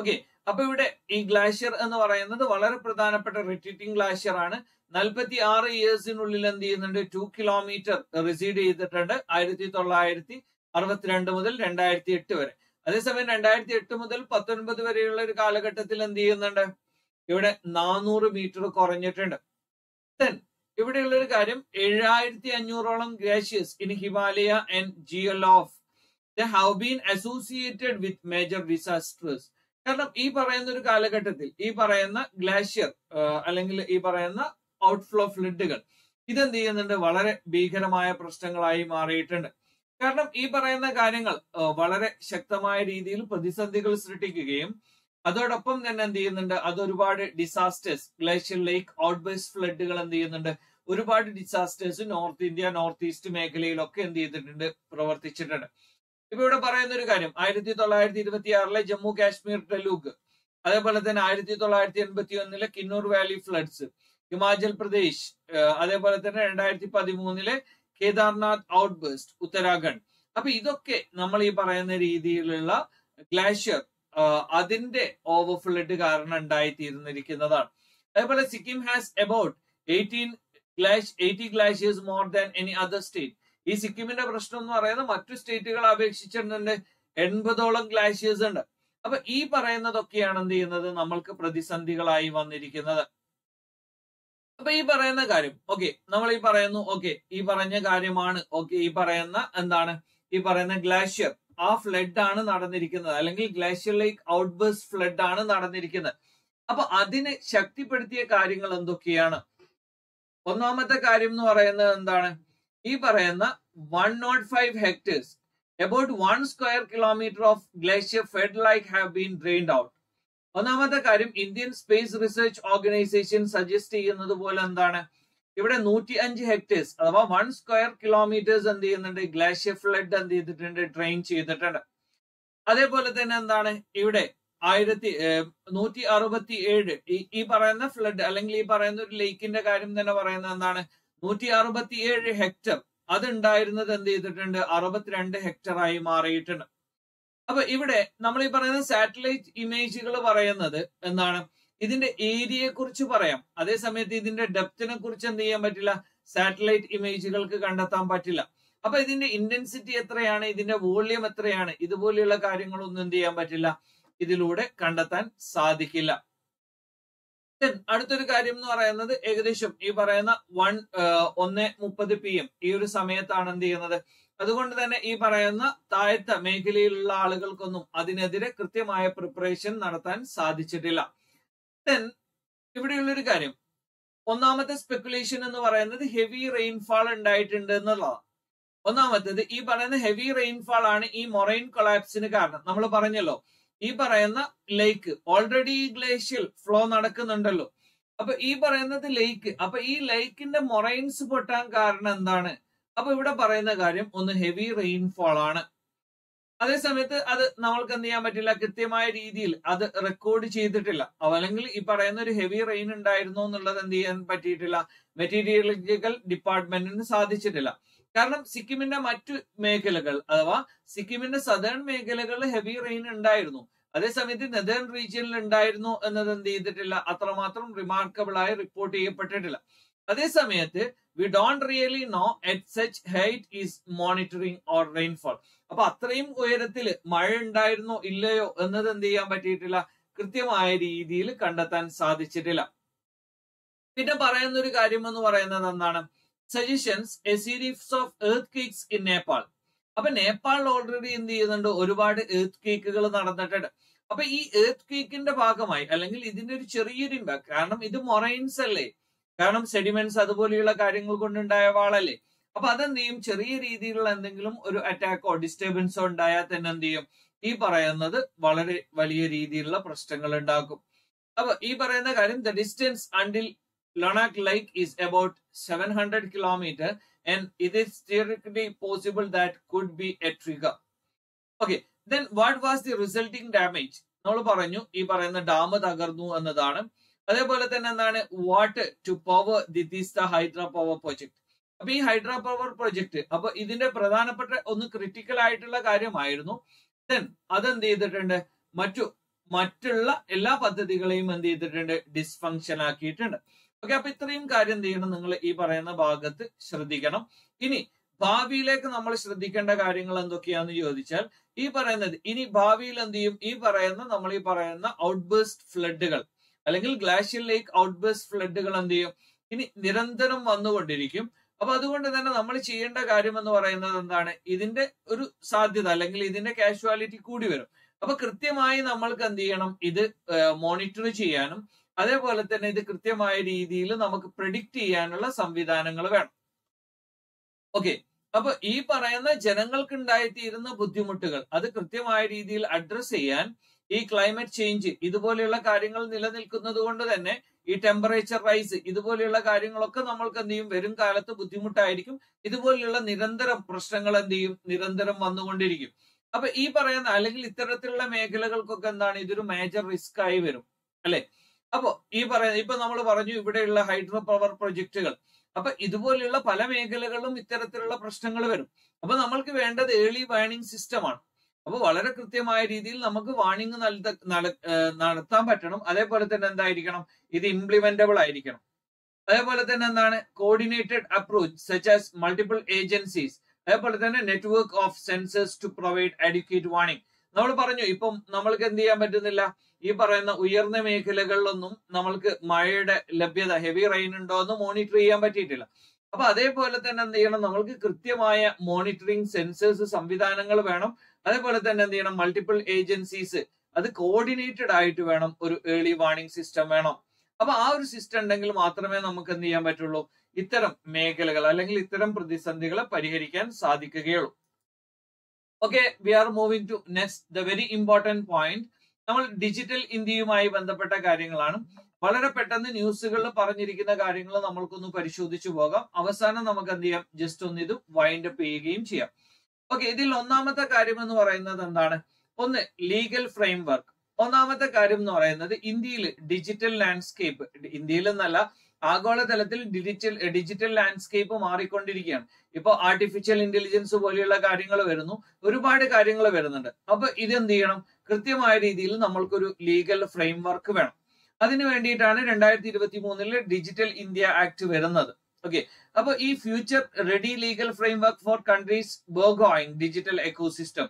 ഓക്കെ, അപ്പൊ ഇവിടെ ഈ ഗ്ലാഷ്യർ എന്ന് പറയുന്നത് വളരെ പ്രധാനപ്പെട്ട റെട്രീറ്റിംഗ് ഗ്ലാഷ്യർ ആണ്. 46 ഇയേഴ്സിനുള്ളിൽ എന്ത് ചെയ്യുന്നുണ്ട്, 2 കിലോമീറ്റർ റിസീഡ് ചെയ്തിട്ടുണ്ട്, 1962 മുതൽ 2008 വരെ. അതേസമയം 2008 മുതൽ 19 വരെയുള്ള ഒരു കാലഘട്ടത്തിൽ എന്ത് ചെയ്യുന്നുണ്ട്, ഇവിടെ 400 മീറ്റർ കുറഞ്ഞിട്ടുണ്ട്. ഇവിടെയുള്ള ഒരു കാര്യം 7500ഓളം glaciers in Himalaya and GLOF they have been associated with major disasters. കാരണം ഈ പറയുന്ന ഒരു കാലഘട്ടത്തിൽ ഈ പറയുന്ന ഗ്ലാഷ്യർ അല്ലെങ്കിൽ ഈ പറയുന്ന ഔട്ട്ഫ്ലോ ഫ്ലഡുകൾ ഇതെന്ത് ചെയ്യുന്നുണ്ട്, വളരെ ഭീകരമായ പ്രശ്നങ്ങളായി മാറിയിട്ടുണ്ട്. കാരണം ഈ പറയുന്ന കാര്യങ്ങൾ വളരെ ശക്തമായ രീതിയിൽ പ്രതിസന്ധികൾ സൃഷ്ടിക്കുകയും അതോടൊപ്പം തന്നെ എന്ത് ചെയ്യുന്നുണ്ട്, അതൊരുപാട് ഡിസാസ്റ്റേഴ്സ് ഗ്ലേഷ്യർ ലേക്ക് ഔട്ട്ബേസ്റ്റ് ഫ്ലഡുകൾ എന്ത് ചെയ്യുന്നുണ്ട്, ഒരുപാട് disasters north India north east മേഖലയിലൊക്കെ എന്ത് ചെയ്തിട്ടുണ്ട്, പ്രവർത്തിച്ചിട്ടുണ്ട്. ഇപ്പൊ ഇവിടെ പറയുന്ന ഒരു കാര്യം 1926-ലെ ജമ്മു കാശ്മീർ ഡെലൂക്ക്, അതേപോലെ തന്നെ 1981-ലെ കിന്നൂർ വാലി ഫ്ലഡ്സ്, ഹിമാചൽ പ്രദേശ്, അതേപോലെ തന്നെ 2013-ലെ കേദാർനാഥ് ഔട്ട് ബേസ്റ്റ്, ഉത്തരാഖണ്ഡ്. അപ്പൊ ഇതൊക്കെ നമ്മൾ ഈ പറയുന്ന രീതിയിലുള്ള ഗ്ലാഷ്യർ അതിന്റെ ഓവർ ഫ്ലഡ് കാരണം ഉണ്ടായിത്തീർന്നിരിക്കുന്നതാണ്. അതേപോലെ Sikkim has about 80 glaciers more than any other state. ഈ സിക്കിമിന്റെ പ്രശ്നം എന്ന് പറയുന്നത് മറ്റു സ്റ്റേറ്റുകളെ അപേക്ഷിച്ചിട്ടുണ്ട് 80ഓളം ഗ്ലാഷ്യേഴ്സ് ഉണ്ട്. അപ്പൊ ഈ പറയുന്നതൊക്കെയാണ് എന്ത് ചെയ്യുന്നത് നമ്മൾക്ക് പ്രതിസന്ധികളായി വന്നിരിക്കുന്നത്. അപ്പൊ ഈ പറയുന്ന കാര്യം ഓക്കെ നമ്മൾ ഈ പറയുന്നു ഓക്കെ ഈ പറഞ്ഞ കാര്യമാണ് ഓക്കെ ഈ പറയുന്ന എന്താണ് ഈ പറയുന്ന ഗ്ലാഷ്യർ ആ ഫ്ലഡ് ആണ് നടന്നിരിക്കുന്നത് അല്ലെങ്കിൽ ഗ്ലാഷ്യർ ലൈക്ക് ഔട്ട്ബേസ്റ്റ് ഫ്ലഡ് ആണ് നടന്നിരിക്കുന്നത്. അപ്പൊ അതിനെ ശക്തിപ്പെടുത്തിയ കാര്യങ്ങൾ എന്തൊക്കെയാണ്? ഒന്നാമത്തെ കാര്യം എന്ന് പറയുന്നത് എന്താണ് ഈ പറയുന്ന 105 hectares about 1 square kilometer of glacier fed like have been drained out. ഒന്നാമത്തെ കാര്യം Indian space research organisation suggest ചെയ്യുന്നത് പോലെ എന്താണ് ഇവിടെ 105 hectares അഥവാ 1 square kilometers എന്ത് ചെയ്യുന്നുണ്ട് ഗ്ലാഷ്യർ ഫ്ലഡ് എന്ത് ചെയ്തിട്ടുണ്ട് ഡ്രെയിൻ ചെയ്തിട്ടുണ്ട്. അതേപോലെ തന്നെ എന്താണ് ഇവിടെ 167 ഈ പറയുന്ന ഫ്ലഡ് അല്ലെങ്കിൽ ഈ പറയുന്ന ഒരു ലേക്കിന്റെ കാര്യം തന്നെ പറയുന്നത് എന്താണ് 167 hectare അതുണ്ടായിരുന്നത് എന്ത് ചെയ്തിട്ടുണ്ട് 62 hectare മാറിയിട്ടുണ്ട്. അപ്പൊ ഇവിടെ നമ്മൾ ഈ പറയുന്ന സാറ്റലൈറ്റ് ഇമേജുകൾ പറയുന്നത് എന്താണ് ഇതിന്റെ ഏരിയയെ കുറിച്ച് പറയാം, അതേസമയത്ത് ഇതിന്റെ ഡെപ്തിനെ കുറിച്ച് എന്ത് ചെയ്യാൻ പറ്റില്ല, സാറ്റലൈറ്റ് ഇമേജുകൾക്ക് കണ്ടെത്താൻ പറ്റില്ല. അപ്പൊ ഇതിന്റെ ഇന്റൻസിറ്റി എത്രയാണ്, ഇതിന്റെ വോള്യം എത്രയാണ്, ഇതുപോലെയുള്ള കാര്യങ്ങളൊന്നും എന്ത് ചെയ്യാൻ പറ്റില്ല, ഇതിലൂടെ കണ്ടെത്താൻ സാധിക്കില്ല. അടുത്തൊരു കാര്യം എന്ന് പറയുന്നത് ഏകദേശം ഈ പറയുന്ന 1:30 PM ഈ ഒരു സമയത്താണ് എന്ത് ചെയ്യുന്നത്. അതുകൊണ്ട് തന്നെ ഈ പറയുന്ന താഴ്ത്ത മേഖലയിലുള്ള ആളുകൾക്കൊന്നും അതിനെതിരെ കൃത്യമായ പ്രിപ്പറേഷൻ നടത്താൻ സാധിച്ചിട്ടില്ല. ഇവിടെയുള്ളൊരു കാര്യം ഒന്നാമത്തെ സ്പെക്കുലേഷൻ എന്ന് പറയുന്നത് ഹെവി റെയിൻഫാൾ ഉണ്ടായിട്ടുണ്ട് എന്നുള്ളതാണ്. ഒന്നാമത്തേത് ഈ പറയുന്ന ഹെവി റെയിൻഫാൾ ആണ് ഈ മൊറൈൻ കൊളാപ്സിന് കാരണം. നമ്മൾ പറഞ്ഞല്ലോ ഈ പറയുന്ന ലേക്ക് ഓൾറെഡി ഗ്ലേഷ്യൽ ഫ്ലോ നടക്കുന്നുണ്ടല്ലോ, അപ്പൊ ഈ പറയുന്നത് ലേക്ക്, അപ്പൊ ഈ ലേക്കിന്റെ മൊറൈൻസ് പൊട്ടാൻ കാരണം എന്താണ്? അപ്പൊ ഇവിടെ പറയുന്ന കാര്യം ഒന്ന് ഹെവി റെയിൻഫോൾ ആണ്. അതേസമയത്ത് അത് നമ്മൾക്ക് എന്ത് ചെയ്യാൻ പറ്റില്ല, കൃത്യമായ രീതിയിൽ അത് റെക്കോർഡ് ചെയ്തിട്ടില്ല, അല്ലെങ്കിൽ ഈ പറയുന്ന ഒരു ഹെവി റെയിൻ ഉണ്ടായിരുന്നു എന്നുള്ളത് എന്ത് ചെയ്യാൻ പറ്റിയിട്ടില്ല, മെറ്റീരിയോളജിക്കൽ ഡിപ്പാർട്ട്മെന്റിന് സാധിച്ചിട്ടില്ല. കാരണം സിക്കിമിന്റെ മറ്റു മേഖലകൾ അഥവാ സിക്കിമിന്റെ സദേൺ മേഖലകളിൽ ഹെവി റെയിൻ ഉണ്ടായിരുന്നു, അതേസമയത്ത് നെതേൺ റീജിയനിൽ ഉണ്ടായിരുന്നു എന്നത് എന്ത് ചെയ്തിട്ടില്ല, അത്രമാത്രം റിമാർക്കബിൾ ആയി റിപ്പോർട്ട് ചെയ്യപ്പെട്ടിട്ടില്ല. അതേസമയത്ത് we don't really know at such height is monitoring or rainfall. അപ്പൊ അത്രയും ഉയരത്തിൽ മഴ ഉണ്ടായിരുന്നോ ഇല്ലയോ എന്നത് എന്ത് ചെയ്യാൻ പറ്റിയിട്ടില്ല, കൃത്യമായ രീതിയിൽ കണ്ടെത്താൻ സാധിച്ചിട്ടില്ല. പിന്നെ പറയുന്ന ഒരു കാര്യം എന്ന് പറയുന്നത് എന്താണ്, suggestions a series of earthquakes in Nepal. അപ്പൊ നേപ്പാളിൽ ഓൾറെഡി എന്ത് ചെയ്യുന്നുണ്ട്, ഒരുപാട് എർത്ത് കേക്കുകൾ നടന്നിട്ടുണ്ട്. അപ്പൊ ഈ എർത്ത് കേക്കിന്റെ ഭാഗമായി അല്ലെങ്കിൽ ഇതിന്റെ ഒരു ചെറിയൊരു ഇമ്പാക്ട്, കാരണം ഇത് മൊറൈൻസ് അല്ലേ, കാരണം സെഡിമെന്റ്സ് അതുപോലെയുള്ള കാര്യങ്ങൾ കൊണ്ടുണ്ടായ വാളല്ലേ, അപ്പൊ അതെന്ത് ചെയ്യും, ചെറിയ രീതിയിലുള്ള എന്തെങ്കിലും ഒരു അറ്റാക്കോ ഡിസ്റ്റർബൻസോ ഉണ്ടായാൽ തന്നെ എന്ത് ചെയ്യും, ഈ പറയുന്നത് വളരെ വലിയ രീതിയിലുള്ള പ്രശ്നങ്ങൾ ഉണ്ടാക്കും. അപ്പൊ ഈ പറയുന്ന കാര്യം the distance until Larnak Lake is about 700 km and it is theoretically possible that could be a trigger. Okay, then what was the resulting damage? നമ്മൾ പറഞ്ഞു ഈ പറയുന്ന ഡാം തകർന്നു എന്നതാണ്. അതേപോലെ തന്നെ എന്താണ് water to power the Teesta hydro power project. അപ്പൊ ഈ ഹൈഡ്രോ പവർ പ്രോജക്ട് അപ്പൊ ഇതിന്റെ പ്രധാനപ്പെട്ട ഒന്ന് ക്രിട്ടിക്കൽ ആയിട്ടുള്ള കാര്യമായിരുന്നു. ദെൻ അതെന്ത് ചെയ്തിട്ടുണ്ട്, മറ്റുള്ള എല്ലാ പദ്ധതികളെയും എന്ത് ചെയ്തിട്ടുണ്ട്, ഡിസ്ഫങ്ഷൻ ആക്കിയിട്ടുണ്ട്. ഓക്കെ, അപ്പൊ ഇത്രയും കാര്യം എന്ത് ചെയ്യണം, നിങ്ങൾ ഈ പറയുന്ന ഭാഗത്ത് ശ്രദ്ധിക്കണം. ഇനി ഭാവിയിലേക്ക് നമ്മൾ ശ്രദ്ധിക്കേണ്ട കാര്യങ്ങൾ എന്തൊക്കെയാന്ന് ചോദിച്ചാൽ, ഈ പറയുന്നത് ഇനി ഭാവിയിൽ എന്ത് ചെയ്യും, ഈ പറയുന്ന നമ്മൾ ഈ പറയുന്ന ഔട്ട്ബേസ്റ്റ് ഫ്ലഡുകൾ അല്ലെങ്കിൽ ഗ്ലാഷ്യർ ലേക്ക് ഔട്ട്ബേസ്റ്റ് ഫ്ലഡുകൾ എന്ത് ചെയ്യും, ഇനി നിരന്തരം വന്നുകൊണ്ടിരിക്കും. അപ്പൊ അതുകൊണ്ട് തന്നെ നമ്മൾ ചെയ്യേണ്ട കാര്യം എന്ന് പറയുന്നത് എന്താണ്, ഇതിന്റെ ഒരു സാധ്യത അല്ലെങ്കിൽ ഇതിന്റെ കാഷ്വാലിറ്റി കൂടി വരും. അപ്പൊ കൃത്യമായി നമ്മൾക്ക് എന്ത് ചെയ്യണം, ഇത് മോണിറ്റർ ചെയ്യാനും അതേപോലെ തന്നെ ഇത് കൃത്യമായ രീതിയിൽ നമുക്ക് പ്രെഡിക്റ്റ് ചെയ്യാനുള്ള സംവിധാനങ്ങൾ വേണം. ഓക്കെ, അപ്പൊ ഈ പറയുന്ന ജനങ്ങൾക്ക് ഉണ്ടായിത്തീരുന്ന ബുദ്ധിമുട്ടുകൾ അത് കൃത്യമായ രീതിയിൽ അഡ്രസ് ചെയ്യാൻ ഈ ക്ലൈമറ്റ് ചേഞ്ച് ഇതുപോലെയുള്ള കാര്യങ്ങൾ നിലനിൽക്കുന്നത് കൊണ്ട് തന്നെ ഈ ടെമ്പറേച്ചർ റൈസ് ഇതുപോലെയുള്ള കാര്യങ്ങളൊക്കെ നമ്മൾക്ക് എന്ത് ചെയ്യും, വരും കാലത്ത് ബുദ്ധിമുട്ടായിരിക്കും. ഇതുപോലെയുള്ള നിരന്തരം പ്രശ്നങ്ങൾ എന്ത് ചെയ്യും, നിരന്തരം വന്നുകൊണ്ടിരിക്കും. അപ്പോൾ ഈ പറയുന്ന അല്ലെങ്കിൽ ഇത്തരത്തിലുള്ള മേഖലകൾക്കൊക്കെ എന്താണ് ഇതൊരു മേജർ റിസ്ക് ആയി വരും അല്ലേ? അപ്പോൾ ഈ പറയുന്ന ഇപ്പൊ നമ്മൾ പറഞ്ഞു ഇവിടെയുള്ള ഹൈഡ്രോ പവർ പ്രൊജക്ടുകൾ, അപ്പൊ ഇതുപോലെയുള്ള പല മേഖലകളിലും ഇത്തരത്തിലുള്ള പ്രശ്നങ്ങൾ വരും. അപ്പൊ നമ്മൾക്ക് വേണ്ടത് ഏർലി വാർണിംഗ് സിസ്റ്റമാണ്. അപ്പൊ വളരെ കൃത്യമായ രീതിയിൽ നമുക്ക് വാർണിംഗ് നടത്താൻ പറ്റണം. അതേപോലെ തന്നെ എന്തായിരിക്കണം, ഇത് ഇംപ്ലിമെന്റബിൾ ആയിരിക്കണം. അതേപോലെ തന്നെ എന്താണ് coordinated approach such as multiple agencies. അതേപോലെ തന്നെ network of sensors to provide adequate warning. നമ്മൾ പറഞ്ഞു ഇപ്പം നമ്മൾക്ക് എന്ത് ചെയ്യാൻ പറ്റുന്നില്ല, ഈ പറയുന്ന ഉയർന്ന മേഖലകളിലൊന്നും നമ്മൾക്ക് മഴയുടെ ലഭ്യത, ഹെവി റെയിൻ ഉണ്ടോ എന്ന് മോണിറ്റർ ചെയ്യാൻ പറ്റിയിട്ടില്ല. അപ്പൊ അതേപോലെ തന്നെ എന്ത് ചെയ്യണം, നമ്മൾക്ക് കൃത്യമായ മോണിറ്ററിംഗ് സെൻസേഴ്സ് സംവിധാനങ്ങൾ വേണം. അതേപോലെ തന്നെ എന്ത് ചെയ്യണം, മൾട്ടിപ്പിൾ ഏജൻസീസ് അത് കോർഡിനേറ്റഡ് ആയിട്ട് വേണം, ഒരു ഏർലി വാർണിംഗ് സിസ്റ്റം വേണം. അപ്പൊ ആ ഒരു സിസ്റ്റം ഉണ്ടെങ്കിൽ മാത്രമേ നമുക്ക് എന്ത് ചെയ്യാൻ പറ്റുള്ളൂ, ഇത്തരം മേഖലകൾ അല്ലെങ്കിൽ ഇത്തരം പ്രതിസന്ധികളെ പരിഹരിക്കാൻ സാധിക്കുകയുള്ളൂ. Okay, we are moving to next the very important point. നമ്മൾ ഡിജിറ്റൽ ഇന്ത്യയുമായി ബന്ധപ്പെട്ട കാര്യങ്ങളാണ്. വളരെ പെട്ടെന്ന് ന്യൂസുകളിൽ പറഞ്ഞിരിക്കുന്ന കാര്യങ്ങൾ നമ്മൾക്കൊന്ന് പരിശോധിച്ചു പോകാം. അവസാനം നമുക്ക് എന്ത് ചെയ്യാം, ജസ്റ്റ് ഒന്ന് ഇത് വൈൻഡ് അപ്പ് ചെയ്യുകയും ചെയ്യാം. ഓക്കെ, ഇതിൽ ഒന്നാമത്തെ കാര്യം എന്ന് പറയുന്നത് എന്താണ്, ഒന്ന് ലീഗൽ ഫ്രെയിംവർക്ക്. ഒന്നാമത്തെ കാര്യം എന്ന് പറയുന്നത് ഇന്ത്യയിൽ ഡിജിറ്റൽ ലാൻഡ്സ്കേപ്പ്, ഇന്ത്യയിൽ എന്നല്ല ആഗോളതലത്തിൽ ഡിജിറ്റൽ ലാൻഡ്സ്കേപ്പ് മാറിക്കൊണ്ടിരിക്കുകയാണ്. ഇപ്പൊ ആർട്ടിഫിഷ്യൽ ഇന്റലിജൻസ് പോലെയുള്ള കാര്യങ്ങൾ വരുന്നു, ഒരുപാട് കാര്യങ്ങൾ വരുന്നുണ്ട്. അപ്പൊ ഇതെന്ത് ചെയ്യണം, കൃത്യമായ രീതിയിൽ നമ്മൾക്കൊരു ലീഗൽ ഫ്രെയിംവർക്ക് വേണം. അതിനു വേണ്ടിയിട്ടാണ് 2023 ഡിജിറ്റൽ ഇന്ത്യ ആക്ട് വരുന്നത്. ഓക്കെ, അപ്പൊ ഈ future ready legal framework for countries burgeoning digital ecosystem.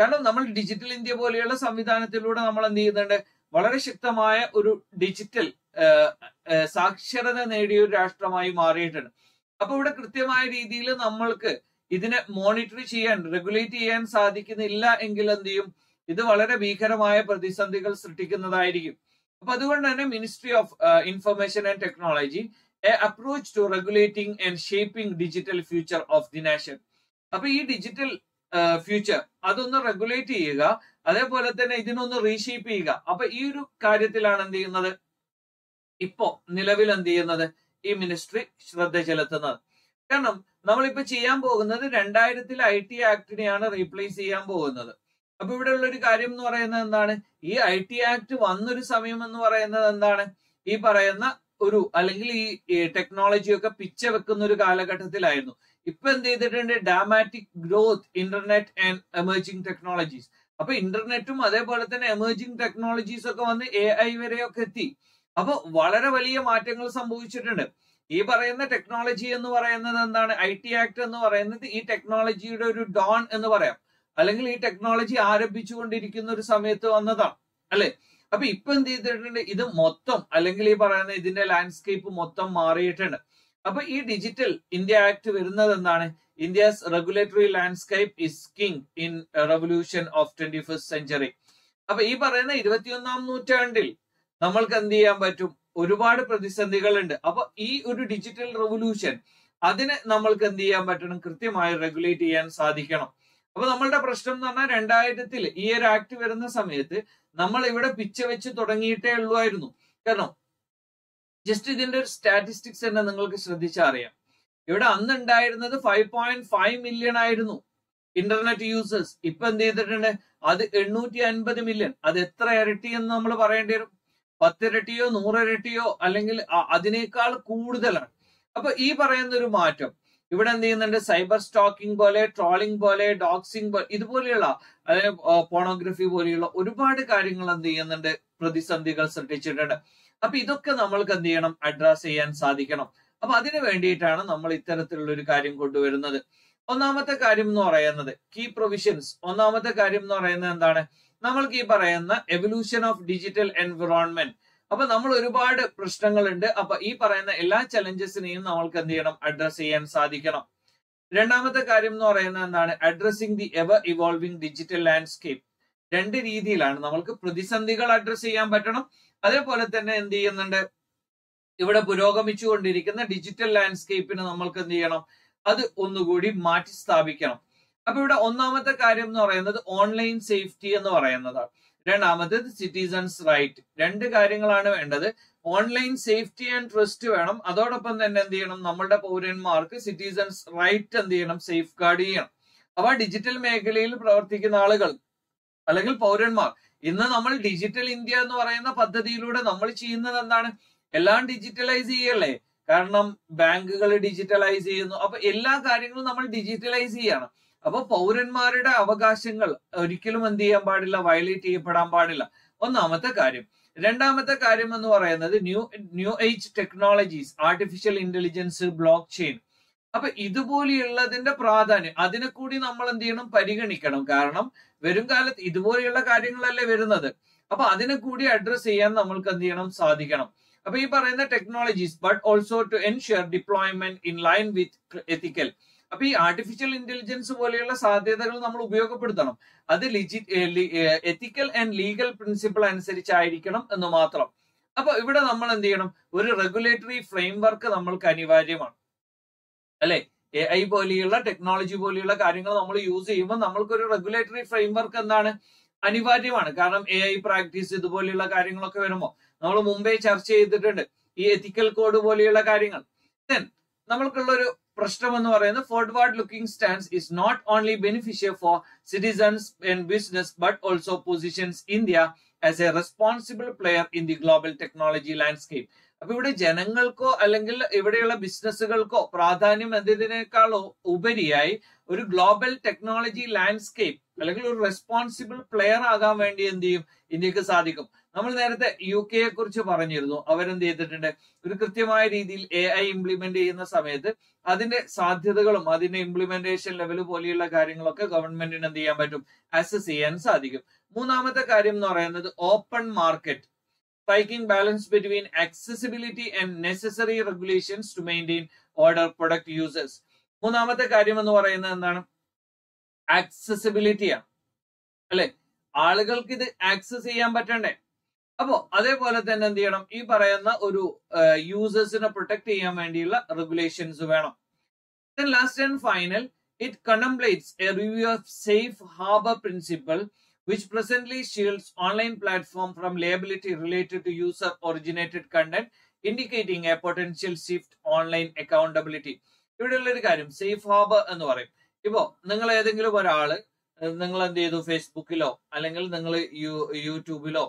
കാരണം നമ്മൾ ഡിജിറ്റൽ ഇന്ത്യ പോലെയുള്ള സംവിധാനത്തിലൂടെ നമ്മൾ എന്ത് ചെയ്യുന്നുണ്ട്, വളരെ ശക്തമായ ഒരു ഡിജിറ്റൽ സാക്ഷരത നേടിയ ഒരു രാഷ്ട്രമായി മാറിയിട്ടുണ്ട്. അപ്പൊ ഇവിടെ കൃത്യമായ രീതിയിൽ നമ്മൾക്ക് ഇതിനെ മോണിറ്റർ ചെയ്യാൻ, റെഗുലേറ്റ് ചെയ്യാൻ സാധിക്കുന്നില്ല എങ്കിൽ എന്ത് ചെയ്യും, ഇത് വളരെ ഭീകരമായ പ്രതിസന്ധികൾ സൃഷ്ടിക്കുന്നതായിരിക്കും. അപ്പൊ അതുകൊണ്ട് തന്നെ ministry of information and technology a approach to regulating and shaping digital future of the nation. അപ്പൊ ഈ ഡിജിറ്റൽ ഫ്യൂച്ചർ അതൊന്ന് റെഗുലേറ്റ് ചെയ്യുക, അതേപോലെ തന്നെ ഇതിനൊന്ന് റീഷേപ്പ് ചെയ്യുക. അപ്പൊ ഈ ഒരു കാര്യത്തിലാണ് എന്ത് ചെയ്യുന്നത്, ഇപ്പോ നിലവിൽ എന്ത് ചെയ്യുന്നത് ഈ മിനിസ്ട്രി ശ്രദ്ധ ചെലുത്തുന്നത്. കാരണം നമ്മളിപ്പോ ചെയ്യാൻ പോകുന്നത് 2000 IT ആക്ടിനെയാണ് റീപ്ലേസ് ചെയ്യാൻ പോകുന്നത്. അപ്പൊ ഇവിടെ ഉള്ള ഒരു കാര്യം എന്ന് പറയുന്നത് എന്താണ്, ഈ IT ആക്ട് വന്നൊരു സമയം എന്ന് പറയുന്നത് എന്താണ്, ഈ പറയുന്ന ഒരു അല്ലെങ്കിൽ ഈ ടെക്നോളജിയൊക്കെ പിച്ച വെക്കുന്ന ഒരു കാലഘട്ടത്തിലായിരുന്നു. ഇപ്പൊ എന്ത് ചെയ്തിട്ടുണ്ട്, dramatic growth internet and emerging technologies. അപ്പൊ ഇന്റർനെറ്റും അതേപോലെ തന്നെ എമേർജിംഗ് ടെക്നോളജീസ് ഒക്കെ വന്ന് AI വരെയൊക്കെ എത്തി. അപ്പൊ വളരെ വലിയ മാറ്റങ്ങൾ സംഭവിച്ചിട്ടുണ്ട്. ഈ പറയുന്ന ടെക്നോളജി എന്ന് പറയുന്നത് എന്താണ്, IT ആക്ട് എന്ന് പറയുന്നത് ഈ ടെക്നോളജിയുടെ ഒരു ഡോൺ എന്ന് പറയാം, അല്ലെങ്കിൽ ഈ ടെക്നോളജി ആരംഭിച്ചുകൊണ്ടിരിക്കുന്ന ഒരു സമയത്ത് വന്നതാണ് അല്ലെ. അപ്പൊ ഇപ്പൊ എന്ത് ചെയ്തിട്ടുണ്ട്, ഇത് മൊത്തം അല്ലെങ്കിൽ ഈ പറയുന്ന ഇതിന്റെ ലാൻഡ്സ്കേപ്പ് മൊത്തം മാറിയിട്ടുണ്ട്. അപ്പൊ ഈ ഡിജിറ്റൽ ഇന്ത്യ ആക്ട് വരുന്നത് എന്താണ്, India's regulatory landscape is king in revolution of 21st century. അപ്പൊ ഈ പറയുന്ന 21ാം നൂറ്റാണ്ടിൽ നമ്മൾക്ക് എന്ത് ചെയ്യാൻ പറ്റും, ഒരുപാട് പ്രതിസന്ധികളുണ്ട്. അപ്പൊ ഈ ഒരു ഡിജിറ്റൽ റെവല്യൂഷൻ അതിനെ നമ്മൾക്ക് എന്ത് ചെയ്യാൻ പറ്റണം, കൃത്യമായി റെഗുലേറ്റ് ചെയ്യാൻ സാധിക്കണം. അപ്പൊ നമ്മളുടെ പ്രശ്നം എന്ന് പറഞ്ഞാൽ 2000 ഈ ഒരു ആക്ട് വരുന്ന സമയത്ത് നമ്മൾ ഇവിടെ പിച്ച വെച്ച് തുടങ്ങിയിട്ടേ ഉള്ളായിരുന്നു. കാരണം ജസ്റ്റ് ഇതിന്റെ ഒരു സ്റ്റാറ്റിസ്റ്റിക്സ് തന്നെ നിങ്ങൾക്ക് ശ്രദ്ധിച്ചാൽ അറിയാം, ഇവിടെ അന്നുണ്ടായിരുന്നത് 5.5 million ആയിരുന്നു ഇന്റർനെറ്റ് യൂസേഴ്സ്. ഇപ്പൊ എന്ത് ചെയ്തിട്ടുണ്ട്, അത് 850 million. അത് എത്ര ഇരട്ടി എന്ന് നമ്മൾ പറയേണ്ടി വരും, 10 ഇരട്ടിയോ 100 ഇരട്ടിയോ അല്ലെങ്കിൽ അതിനേക്കാൾ കൂടുതലാണ്. അപ്പൊ ഈ പറയുന്ന ഒരു മാറ്റം ഇവിടെ എന്ത് ചെയ്യുന്നുണ്ട്, സൈബർ സ്റ്റോക്കിംഗ് പോലെ, ട്രോളിംഗ് പോലെ, ഡോക്സിംഗ് പോലെ, ഇതുപോലെയുള്ള അതായത് പോണോഗ്രഫി പോലെയുള്ള ഒരുപാട് കാര്യങ്ങൾ എന്ത് ചെയ്യുന്നുണ്ട്, പ്രതിസന്ധികൾ സൃഷ്ടിച്ചിട്ടുണ്ട്. അപ്പൊ ഇതൊക്കെ നമ്മൾക്ക് എന്ത് ചെയ്യണം, അഡ്രസ് ചെയ്യാൻ സാധിക്കണം. അപ്പൊ അതിനു വേണ്ടിയിട്ടാണ് നമ്മൾ ഇത്തരത്തിലുള്ള ഒരു കാര്യം കൊണ്ടുവരുന്നത്. ഒന്നാമത്തെ കാര്യം എന്ന് പറയുന്നത് കീ പ്രൊവിഷൻസ്. ഒന്നാമത്തെ കാര്യം എന്ന് പറയുന്നത് എന്താണ്, നമ്മൾക്ക് ഈ പറയുന്ന എവല്യൂഷൻ ഓഫ് ഡിജിറ്റൽ എൻവിറോൺമെന്റ്. അപ്പൊ നമ്മൾ ഒരുപാട് പ്രശ്നങ്ങളുണ്ട്. അപ്പൊ ഈ പറയുന്ന എല്ലാ ചലഞ്ചസിനെയും നമ്മൾക്ക് എന്ത് ചെയ്യണം, അഡ്രസ് ചെയ്യാൻ സാധിക്കണം. രണ്ടാമത്തെ കാര്യം എന്ന് പറയുന്നത് എന്താണ്, addressing the ever evolving digital landscape. രണ്ട് രീതിയിലാണ് നമ്മൾക്ക് പ്രതിസന്ധികൾ അഡ്രസ് ചെയ്യാൻ പറ്റണം. അതേപോലെ തന്നെ എന്ത് ചെയ്യുന്നുണ്ട്, ഇവിടെ പുരോഗമിച്ചുകൊണ്ടിരിക്കുന്ന ഡിജിറ്റൽ ലാൻഡ്സ്കേപ്പിന് നമ്മൾക്ക് എന്ത് ചെയ്യണം, അത് ഒന്നുകൂടി മാറ്റി സ്ഥാപിക്കണം. അപ്പൊ ഇവിടെ ഒന്നാമത്തെ കാര്യം എന്ന് പറയുന്നത് ഓൺലൈൻ സേഫ്റ്റി എന്ന് പറയുന്നതാണ്. രണ്ടാമത്തേത് സിറ്റിസൺസ് റൈറ്റ്. രണ്ട് കാര്യങ്ങളാണ് വേണ്ടത്, ഓൺലൈൻ സേഫ്റ്റി ആൻഡ് ട്രസ്റ്റ് വേണം. അതോടൊപ്പം തന്നെ എന്ത് ചെയ്യണം, നമ്മളുടെ പൗരന്മാർക്ക് സിറ്റിസൺസ് റൈറ്റ് എന്ത് ചെയ്യണം, സേഫ് ഗാർഡ് ചെയ്യണം. അവ ഡിജിറ്റൽ മേഖലയിൽ പ്രവർത്തിക്കുന്ന ആളുകൾ അല്ലെങ്കിൽ പൗരന്മാർ. ഇന്ന് നമ്മൾ ഡിജിറ്റൽ ഇന്ത്യ എന്ന് പറയുന്ന പദ്ധതിയിലൂടെ നമ്മൾ ചെയ്യുന്നത് എന്താണ്? എല്ലാം ഡിജിറ്റലൈസ് ചെയ്യല്ലേ? കാരണം ബാങ്കുകൾ ഡിജിറ്റലൈസ് ചെയ്യുന്നു. അപ്പൊ എല്ലാ കാര്യങ്ങളും നമ്മൾ ഡിജിറ്റലൈസ് ചെയ്യണം. അപ്പൊ പൗരന്മാരുടെ അവകാശങ്ങൾ ഒരിക്കലും എന്ത് ചെയ്യാൻ പാടില്ല, വയലേറ്റ് ചെയ്യപ്പെടാൻ പാടില്ല. ഒന്നാമത്തെ കാര്യം. രണ്ടാമത്തെ കാര്യം എന്ന് പറയുന്നത് new age technologies, artificial intelligence, blockchain. അപ്പൊ ഇതുപോലെയുള്ളതിന്റെ പ്രാധാന്യം അതിനെ കൂടി നമ്മൾ എന്ത് ചെയ്യണം, പരിഗണിക്കണം. കാരണം വരും കാലത്ത് ഇതുപോലെയുള്ള കാര്യങ്ങളല്ലേ വരുന്നത്. അപ്പൊ അതിനെ കൂടി അഡ്രസ് ചെയ്യാൻ നമ്മൾക്ക് എന്ത് ചെയ്യണം, സാധിക്കണം. അപ്പൊ ഈ പറയുന്ന technologies but also to ensure deployment in line with ethical. അപ്പൊ ഈ ആർട്ടിഫിഷ്യൽ ഇന്റലിജൻസ് പോലെയുള്ള സാധ്യതകൾ നമ്മൾ ഉപയോഗപ്പെടുത്തണം. അത് എത്തിക്കൽ ആൻഡ് ലീഗൽ പ്രിൻസിപ്പിൾ അനുസരിച്ചായിരിക്കണം എന്ന് മാത്രം. അപ്പൊ ഇവിടെ നമ്മൾ എന്ത് ചെയ്യണം, ഒരു റെഗുലേറ്ററി ഫ്രെയിംവർക്ക് നമ്മൾക്ക് അനിവാര്യമാണ്, അല്ലെ? AI പോലെയുള്ള ടെക്നോളജി പോലെയുള്ള കാര്യങ്ങൾ നമ്മൾ യൂസ് ചെയ്യുമ്പോൾ നമ്മൾക്കൊരു റെഗുലേറ്ററി ഫ്രെയിംവർക്ക് എന്താണ്, അനിവാര്യമാണ്. കാരണം AI പ്രാക്ടീസ് ഇതുപോലെയുള്ള കാര്യങ്ങളൊക്കെ വരുമ്പോൾ നമ്മൾ മുമ്പേ ചർച്ച ചെയ്തിട്ടുണ്ട്, ഈ എത്തിക്കൽ കോഡ് പോലെയുള്ള കാര്യങ്ങൾ. ദെൻ നമ്മൾക്കുള്ളൊരു പ്രശ്നം എന്ന് പറയുന്നത് forward looking stance is not only beneficial for citizens and business but also positions India as a responsible player in the global technology landscape. അപ്പൊ ഇവിടെ ജനങ്ങൾക്കോ അല്ലെങ്കിൽ ഇവിടെയുള്ള ബിസിനസ്സുകൾക്കോ പ്രാധാന്യം എന്നതിനേക്കാളോ ഉപരിയായി ഒരു ഗ്ലോബൽ ടെക്നോളജി ലാൻഡ്സ്കേപ്പ് അല്ലെങ്കിൽ ഒരു റെസ്പോൺസിബിൾ പ്ലെയർ ആകാൻ വേണ്ടി എന്ത് ചെയ്യും, ഇന്ത്യക്ക് സാധിക്കും. നമ്മൾ നേരത്തെ UK കുറിച്ച് പറഞ്ഞിരുന്നു. അവരെന്ത് ചെയ്തിട്ടുണ്ട്, ഒരു കൃത്യമായ രീതിയിൽ AI ഇംപ്ലിമെന്റ് ചെയ്യുന്ന സമയത്ത് അതിന്റെ സാധ്യതകളും അതിന്റെ ഇംപ്ലിമെന്റേഷൻ ലെവൽ പോലെയുള്ള കാര്യങ്ങളൊക്കെ ഗവൺമെന്റിന് എന്ത് ചെയ്യാൻ പറ്റും, അസസ് ചെയ്യാൻ സാധിക്കും. മൂന്നാമത്തെ കാര്യം എന്ന് പറയുന്നത് open market, striking balance between accessibility and necessary regulations to maintain order product users. മൂന്നാമത്തെ കാര്യം എന്ന് പറയുന്നത് എന്താണ്, accessibility ആണ്, അല്ലെ? ആളുകൾക്ക് ഇത് ആക്സസ് ചെയ്യാൻ പറ്റണ്ടേ? അപ്പോ അതേപോലെ തന്നെ എന്ത് ചെയ്യണം, ഈ പറയുന്ന ഒരു യൂസേഴ്സിനെ പ്രൊട്ടക്ട് ചെയ്യാൻ വേണ്ടിയുള്ള റെഗുലേഷൻസ് വേണം. Then last and final, it contemplates a review of safe harbor principle which presently shields online platform from liability related to user-originated content, indicating a potential shift online accountability. ഇവിടെയുള്ളൊരു കാര്യം safe harbour എന്ന് പറയും. ഇപ്പോ നിങ്ങൾ ഏതെങ്കിലും ഒരാള് നിങ്ങൾ എന്ത് ചെയ്തു, ഫേസ്ബുക്കിലോ അല്ലെങ്കിൽ നിങ്ങൾ യൂട്യൂബിലോ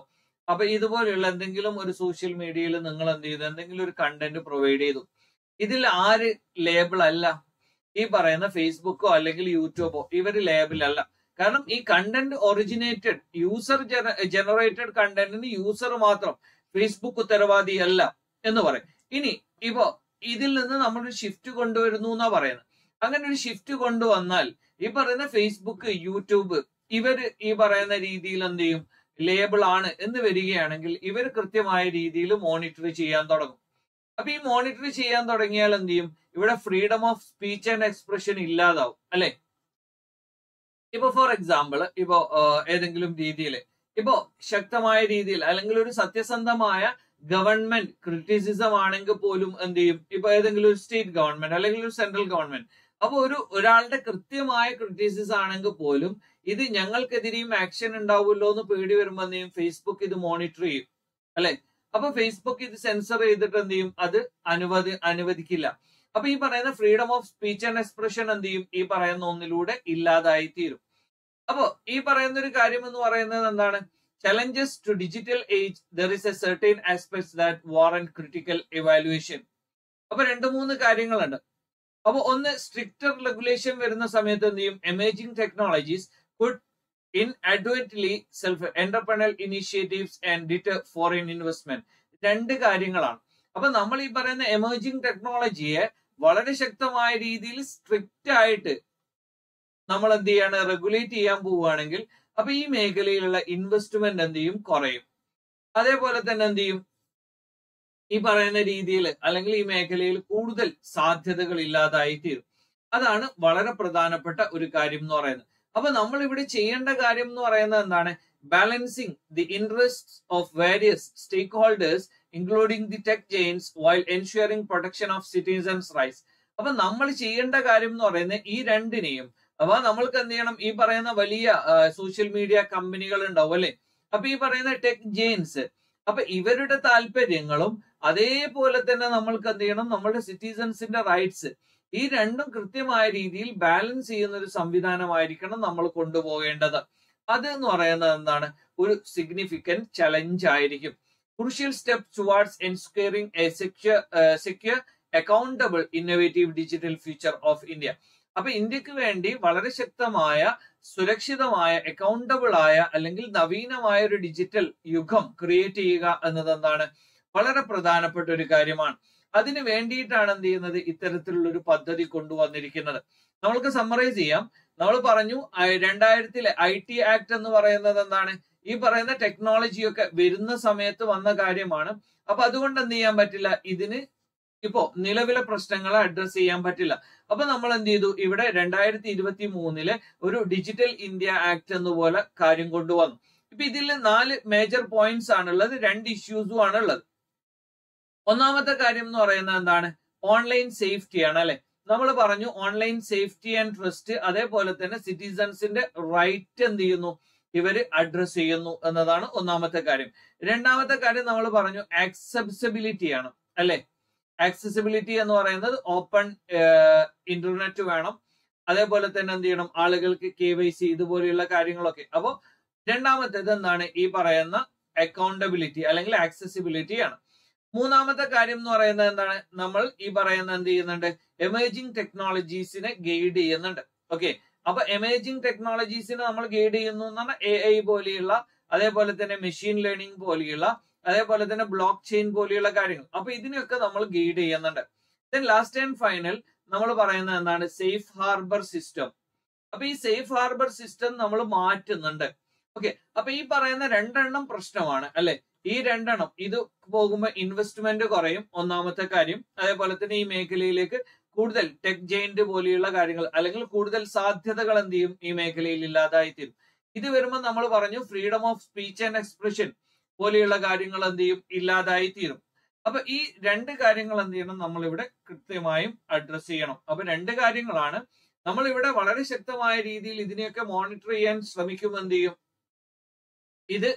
അപ്പൊ ഇതുപോലെയുള്ള എന്തെങ്കിലും ഒരു സോഷ്യൽ മീഡിയയിൽ നിങ്ങൾ എന്ത് ചെയ്തു, എന്തെങ്കിലും ഒരു കണ്ടന്റ് പ്രൊവൈഡ് ചെയ്തു. ഇതിൽ ആര് ലേബിൾ അല്ല? ഈ പറയുന്ന ഫേസ്ബുക്കോ അല്ലെങ്കിൽ യൂട്യൂബോ ഇവര് ലേബിൾ അല്ല. കാരണം ഈ കണ്ടന്റ് ഒറിജിനേറ്റഡ് യൂസർ ജനറേറ്റഡ് കണ്ടന്റിന് യൂസർ മാത്രം, ഫേസ്ബുക്ക് ഉത്തരവാദി അല്ല എന്ന് പറയും. ഇനി ഇപ്പോ ഇതിൽ നിന്ന് നമ്മളൊരു ഷിഫ്റ്റ് കൊണ്ടുവരുന്നു എന്നാ പറയുന്നത്. അങ്ങനെ ഒരു ഷിഫ്റ്റ് കൊണ്ടുവന്നാൽ ഈ പറയുന്ന ഫേസ്ബുക്ക്, യൂട്യൂബ് ഇവര് ഈ പറയുന്ന രീതിയിൽ എന്ത് ചെയ്യും, ലേബിൾ ആണ് എന്ന് വരികയാണെങ്കിൽ ഇവർ കൃത്യമായ രീതിയിൽ മോണിറ്റർ ചെയ്യാൻ തുടങ്ങും. അപ്പൊ ഈ മോണിറ്റർ ചെയ്യാൻ തുടങ്ങിയാൽ എന്ത് ചെയ്യും, ഇവിടെ freedom of speech and expression ഇല്ലാതാവും, അല്ലെ? ഇപ്പൊ ഫോർ എക്സാമ്പിൾ ഇപ്പോ ഏതെങ്കിലും രീതിയിൽ ഇപ്പോ ശക്തമായ രീതിയിൽ അല്ലെങ്കിൽ ഒരു സത്യസന്ധമായ ഗവൺമെന്റ് ക്രിറ്റിസിസം ആണെങ്കിൽ പോലും എന്ത് ചെയ്യും, ഇപ്പൊ ഏതെങ്കിലും ഒരു സ്റ്റേറ്റ് ഗവൺമെന്റ് അല്ലെങ്കിൽ ഒരു സെൻട്രൽ ഗവൺമെന്റ് അപ്പൊ ഒരാളുടെ കൃത്യമായ ക്രിറ്റിസിസം ആണെങ്കിൽ പോലും ഇത് ഞങ്ങൾക്കെതിരെയും ആക്ഷൻ ഉണ്ടാവുമല്ലോ എന്ന് പേടി വരുമ്പോ എന്ത് ചെയ്യും, ഫേസ്ബുക്ക് ഇത് മോണിറ്റർ ചെയ്യും, അല്ലെ? അപ്പൊ ഫേസ്ബുക്ക് ഇത് സെൻസർ ചെയ്തിട്ട് എന്ത് ചെയ്യും, അത് അനുവദിക്കില്ല. അപ്പൊ ഈ പറയുന്ന freedom of speech and expression എന്ത് ചെയ്യും, ഈ പറയുന്ന ഒന്നിലൂടെ ഇല്ലാതായി തീരും. അപ്പോ ഈ പറയുന്ന ഒരു കാര്യം എന്ന് പറയുന്നത് എന്താണ്, challenges to digital age there is a certain aspects that warrant critical evaluation. അപ്പൊ രണ്ട് മൂന്ന് കാര്യങ്ങളുണ്ട്. അപ്പൊ ഒന്ന്, സ്ട്രിക്റ്റർ റെഗുലേഷൻ വരുന്ന സമയത്ത് എന്ത് ചെയ്യും, emerging technologies could inadvertently self entrepreneurial initiatives and deter foreign investment. രണ്ട് കാര്യങ്ങളാണ്. അപ്പൊ നമ്മൾ ഈ പറയുന്ന എമേജിംഗ് ടെക്നോളജിയെ വളരെ ശക്തമായ രീതിയിൽ സ്ട്രിക്റ്റ് ആയിട്ട് നമ്മൾ എന്ത് ചെയ്യാണ്, റെഗുലേറ്റ് ചെയ്യാൻ പോവുകയാണെങ്കിൽ അപ്പൊ ഈ മേഖലയിലുള്ള ഇൻവെസ്റ്റ്മെന്റ് എന്ത് ചെയ്യും, കുറയും. അതേപോലെ തന്നെ എന്ത് ചെയ്യും, ഈ പറയുന്ന രീതിയിൽ അല്ലെങ്കിൽ ഈ മേഖലയിൽ കൂടുതൽ സാധ്യതകൾ ഇല്ലാതായി തീരും. അതാണ് വളരെ പ്രധാനപ്പെട്ട ഒരു കാര്യം എന്ന് പറയുന്നത്. അപ്പൊ നമ്മൾ ഇവിടെ ചെയ്യേണ്ട കാര്യം എന്ന് പറയുന്നത് എന്താണ്, balancing the interest of various stakeholders including the tech giants while ensuring protection of citizens' rights. അപ്പൊ നമ്മൾ ചെയ്യേണ്ട കാര്യം എന്ന് പറയുന്നത് ഈ രണ്ടിനെയും, അപ്പൊ നമ്മൾക്ക് എന്ത് ചെയ്യണം, ഈ പറയുന്ന വലിയ സോഷ്യൽ മീഡിയ കമ്പനികൾ ഉണ്ടാവും, അല്ലെ? അപ്പൊ ഈ പറയുന്ന ടെക് ജെയിൻസ് അപ്പൊ ഇവരുടെ താല്പര്യങ്ങളും അതേപോലെ തന്നെ നമ്മൾക്ക് എന്ത് ചെയ്യണം, നമ്മുടെ സിറ്റിസൺസിന്റെ റൈറ്റ്സ് ഈ രണ്ടും കൃത്യമായ രീതിയിൽ ബാലൻസ് ചെയ്യുന്ന ഒരു സംവിധാനമായിരിക്കണം നമ്മൾ കൊണ്ടുപോകേണ്ടത്. അതെന്ന് പറയുന്നത് എന്താണ്, ഒരു സിഗ്നിഫിക്കന്റ് ചലഞ്ച് ആയിരിക്കും. Crucial step towards ensuring a secure accountable innovative digital future of India. അപ്പൊ ഇന്ത്യക്ക് വേണ്ടി വളരെ ശക്തമായ സുരക്ഷിതമായ അക്കൗണ്ടബിൾ ആയ അല്ലെങ്കിൽ നവീനമായ ഒരു ഡിജിറ്റൽ യുഗം ക്രിയേറ്റ് ചെയ്യുക എന്നത് എന്താണ് വളരെ പ്രധാനപ്പെട്ട ഒരു കാര്യമാണ്. അതിന് വേണ്ടിയിട്ടാണ് എന്ത് ചെയ്യുന്നത് ഇത്തരത്തിലുള്ള ഒരു പദ്ധതി കൊണ്ടുവന്നിരിക്കുന്നത്. നമ്മൾക്ക് സമ്മറൈസ് ചെയ്യാം. നമ്മൾ പറഞ്ഞു 2000-ലെ IT Act എന്ന് പറയുന്നത് എന്താണ്, ഈ പറയുന്ന ടെക്നോളജിയൊക്കെ വരുന്ന സമയത്ത് വന്ന കാര്യമാണ്. അപ്പൊ അതുകൊണ്ട് എന്ത് ചെയ്യാൻ പറ്റില്ല, ഇതിന് ഇപ്പോ നിലവിലെ പ്രശ്നങ്ങളെ അഡ്രസ് ചെയ്യാൻ പറ്റില്ല. അപ്പൊ നമ്മൾ എന്ത് ചെയ്തു, ഇവിടെ 2023-ലെ ഒരു ഡിജിറ്റൽ ഇന്ത്യ ആക്ട് എന്നുപോലെ കാര്യം കൊണ്ടുവന്നു. ഇപ്പൊ ഇതിൽ 4 മേജർ പോയിന്റ്സ് ആണുള്ളത്, 2 ഇഷ്യൂസും ആണുള്ളത്. ഒന്നാമത്തെ കാര്യം എന്ന് പറയുന്നത് എന്താണ്, ഓൺലൈൻ സേഫ്റ്റി ആണ് അല്ലെ. നമ്മൾ പറഞ്ഞു ഓൺലൈൻ സേഫ്റ്റി ആൻഡ് ട്രസ്റ്റ്, അതേപോലെ തന്നെ സിറ്റിസൺസിന്റെ റൈറ്റ് എന്ത് ചെയ്യുന്നു ഇവര് അഡ്രസ് ചെയ്യുന്നു എന്നതാണ് ഒന്നാമത്തെ കാര്യം. രണ്ടാമത്തെ കാര്യം നമ്മൾ പറഞ്ഞു ആക്സസിബിലിറ്റി ആണ് അല്ലെ. ആക്സസിബിലിറ്റി എന്ന് പറയുന്നത് ഓപ്പൺ ഇന്റർനെറ്റ് വേണം, അതേപോലെ തന്നെ എന്ത് ചെയ്യണം ആളുകൾക്ക് KYC ഇതുപോലെയുള്ള കാര്യങ്ങളൊക്കെ. അപ്പോൾ രണ്ടാമത്തേത് എന്താണ് ഈ പറയുന്ന അക്കൗണ്ടബിലിറ്റി അല്ലെങ്കിൽ ആക്സസിബിലിറ്റി ആണ്. മൂന്നാമത്തെ കാര്യം എന്ന് പറയുന്നത് എന്താണ്, നമ്മൾ ഈ പറയുന്ന എന്ത് ചെയ്യുന്നുണ്ട് എമേർജിംഗ് ടെക്നോളജീസിനെ ഗൈഡ് ചെയ്യുന്നുണ്ട്. ഓക്കെ, അപ്പൊ എമേർജിംഗ് ടെക്നോളജീസിനെ നമ്മൾ ഗൈഡ് ചെയ്യുന്നു എന്ന് പറഞ്ഞാൽ AI പോലെയുള്ള, അതേപോലെ തന്നെ മെഷീൻ ലേണിംഗ് പോലെയുള്ള, അതേപോലെ തന്നെ ബ്ലോക്ക് ചെയിൻ പോലെയുള്ള കാര്യങ്ങൾ. അപ്പൊ ഇതിനെയൊക്കെ നമ്മൾ ഗൈഡ് ചെയ്യുന്നുണ്ട്. ദെൻ ലാസ്റ്റ് ആൻഡ് ഫൈനൽ നമ്മൾ പറയുന്നത് എന്താണ് സേഫ് ഹാർബർ സിസ്റ്റം. അപ്പൊ ഈ സേഫ് ഹാർബർ സിസ്റ്റം നമ്മൾ മാറ്റുന്നുണ്ട്. ഓക്കെ, അപ്പൊ ഈ പറയുന്ന 2 പ്രശ്നമാണ് അല്ലെ. ഈ 2 ഇത് പോകുമ്പോ ഇൻവെസ്റ്റ്മെന്റ് കുറയും, ഒന്നാമത്തെ കാര്യം. അതേപോലെ തന്നെ ഈ മേഖലയിലേക്ക് കൂടുതൽ ടെക് ജെയിന്റ് പോലെയുള്ള കാര്യങ്ങൾ അല്ലെങ്കിൽ കൂടുതൽ സാധ്യതകൾ എന്ത് ചെയ്യും ഈ മേഖലയിൽ ഇല്ലാതായി തീരും. ഇത് വരുമ്പോൾ നമ്മൾ പറഞ്ഞു freedom of speech and expression പോലെയുള്ള കാര്യങ്ങൾ എന്ത് ചെയ്യും ഇല്ലാതായി തീരും. അപ്പൊ ഈ 2 കാര്യങ്ങൾ എന്ത് ചെയ്യണം നമ്മൾ ഇവിടെ കൃത്യമായും അഡ്രസ് ചെയ്യണം. അപ്പൊ 2 കാര്യങ്ങളാണ് നമ്മൾ ഇവിടെ വളരെ ശക്തമായ രീതിയിൽ ഇതിനെയൊക്കെ മോണിറ്റർ ചെയ്യാൻ ശ്രമിക്കുമ്പോൾ എന്ത് ചെയ്യും ഇത്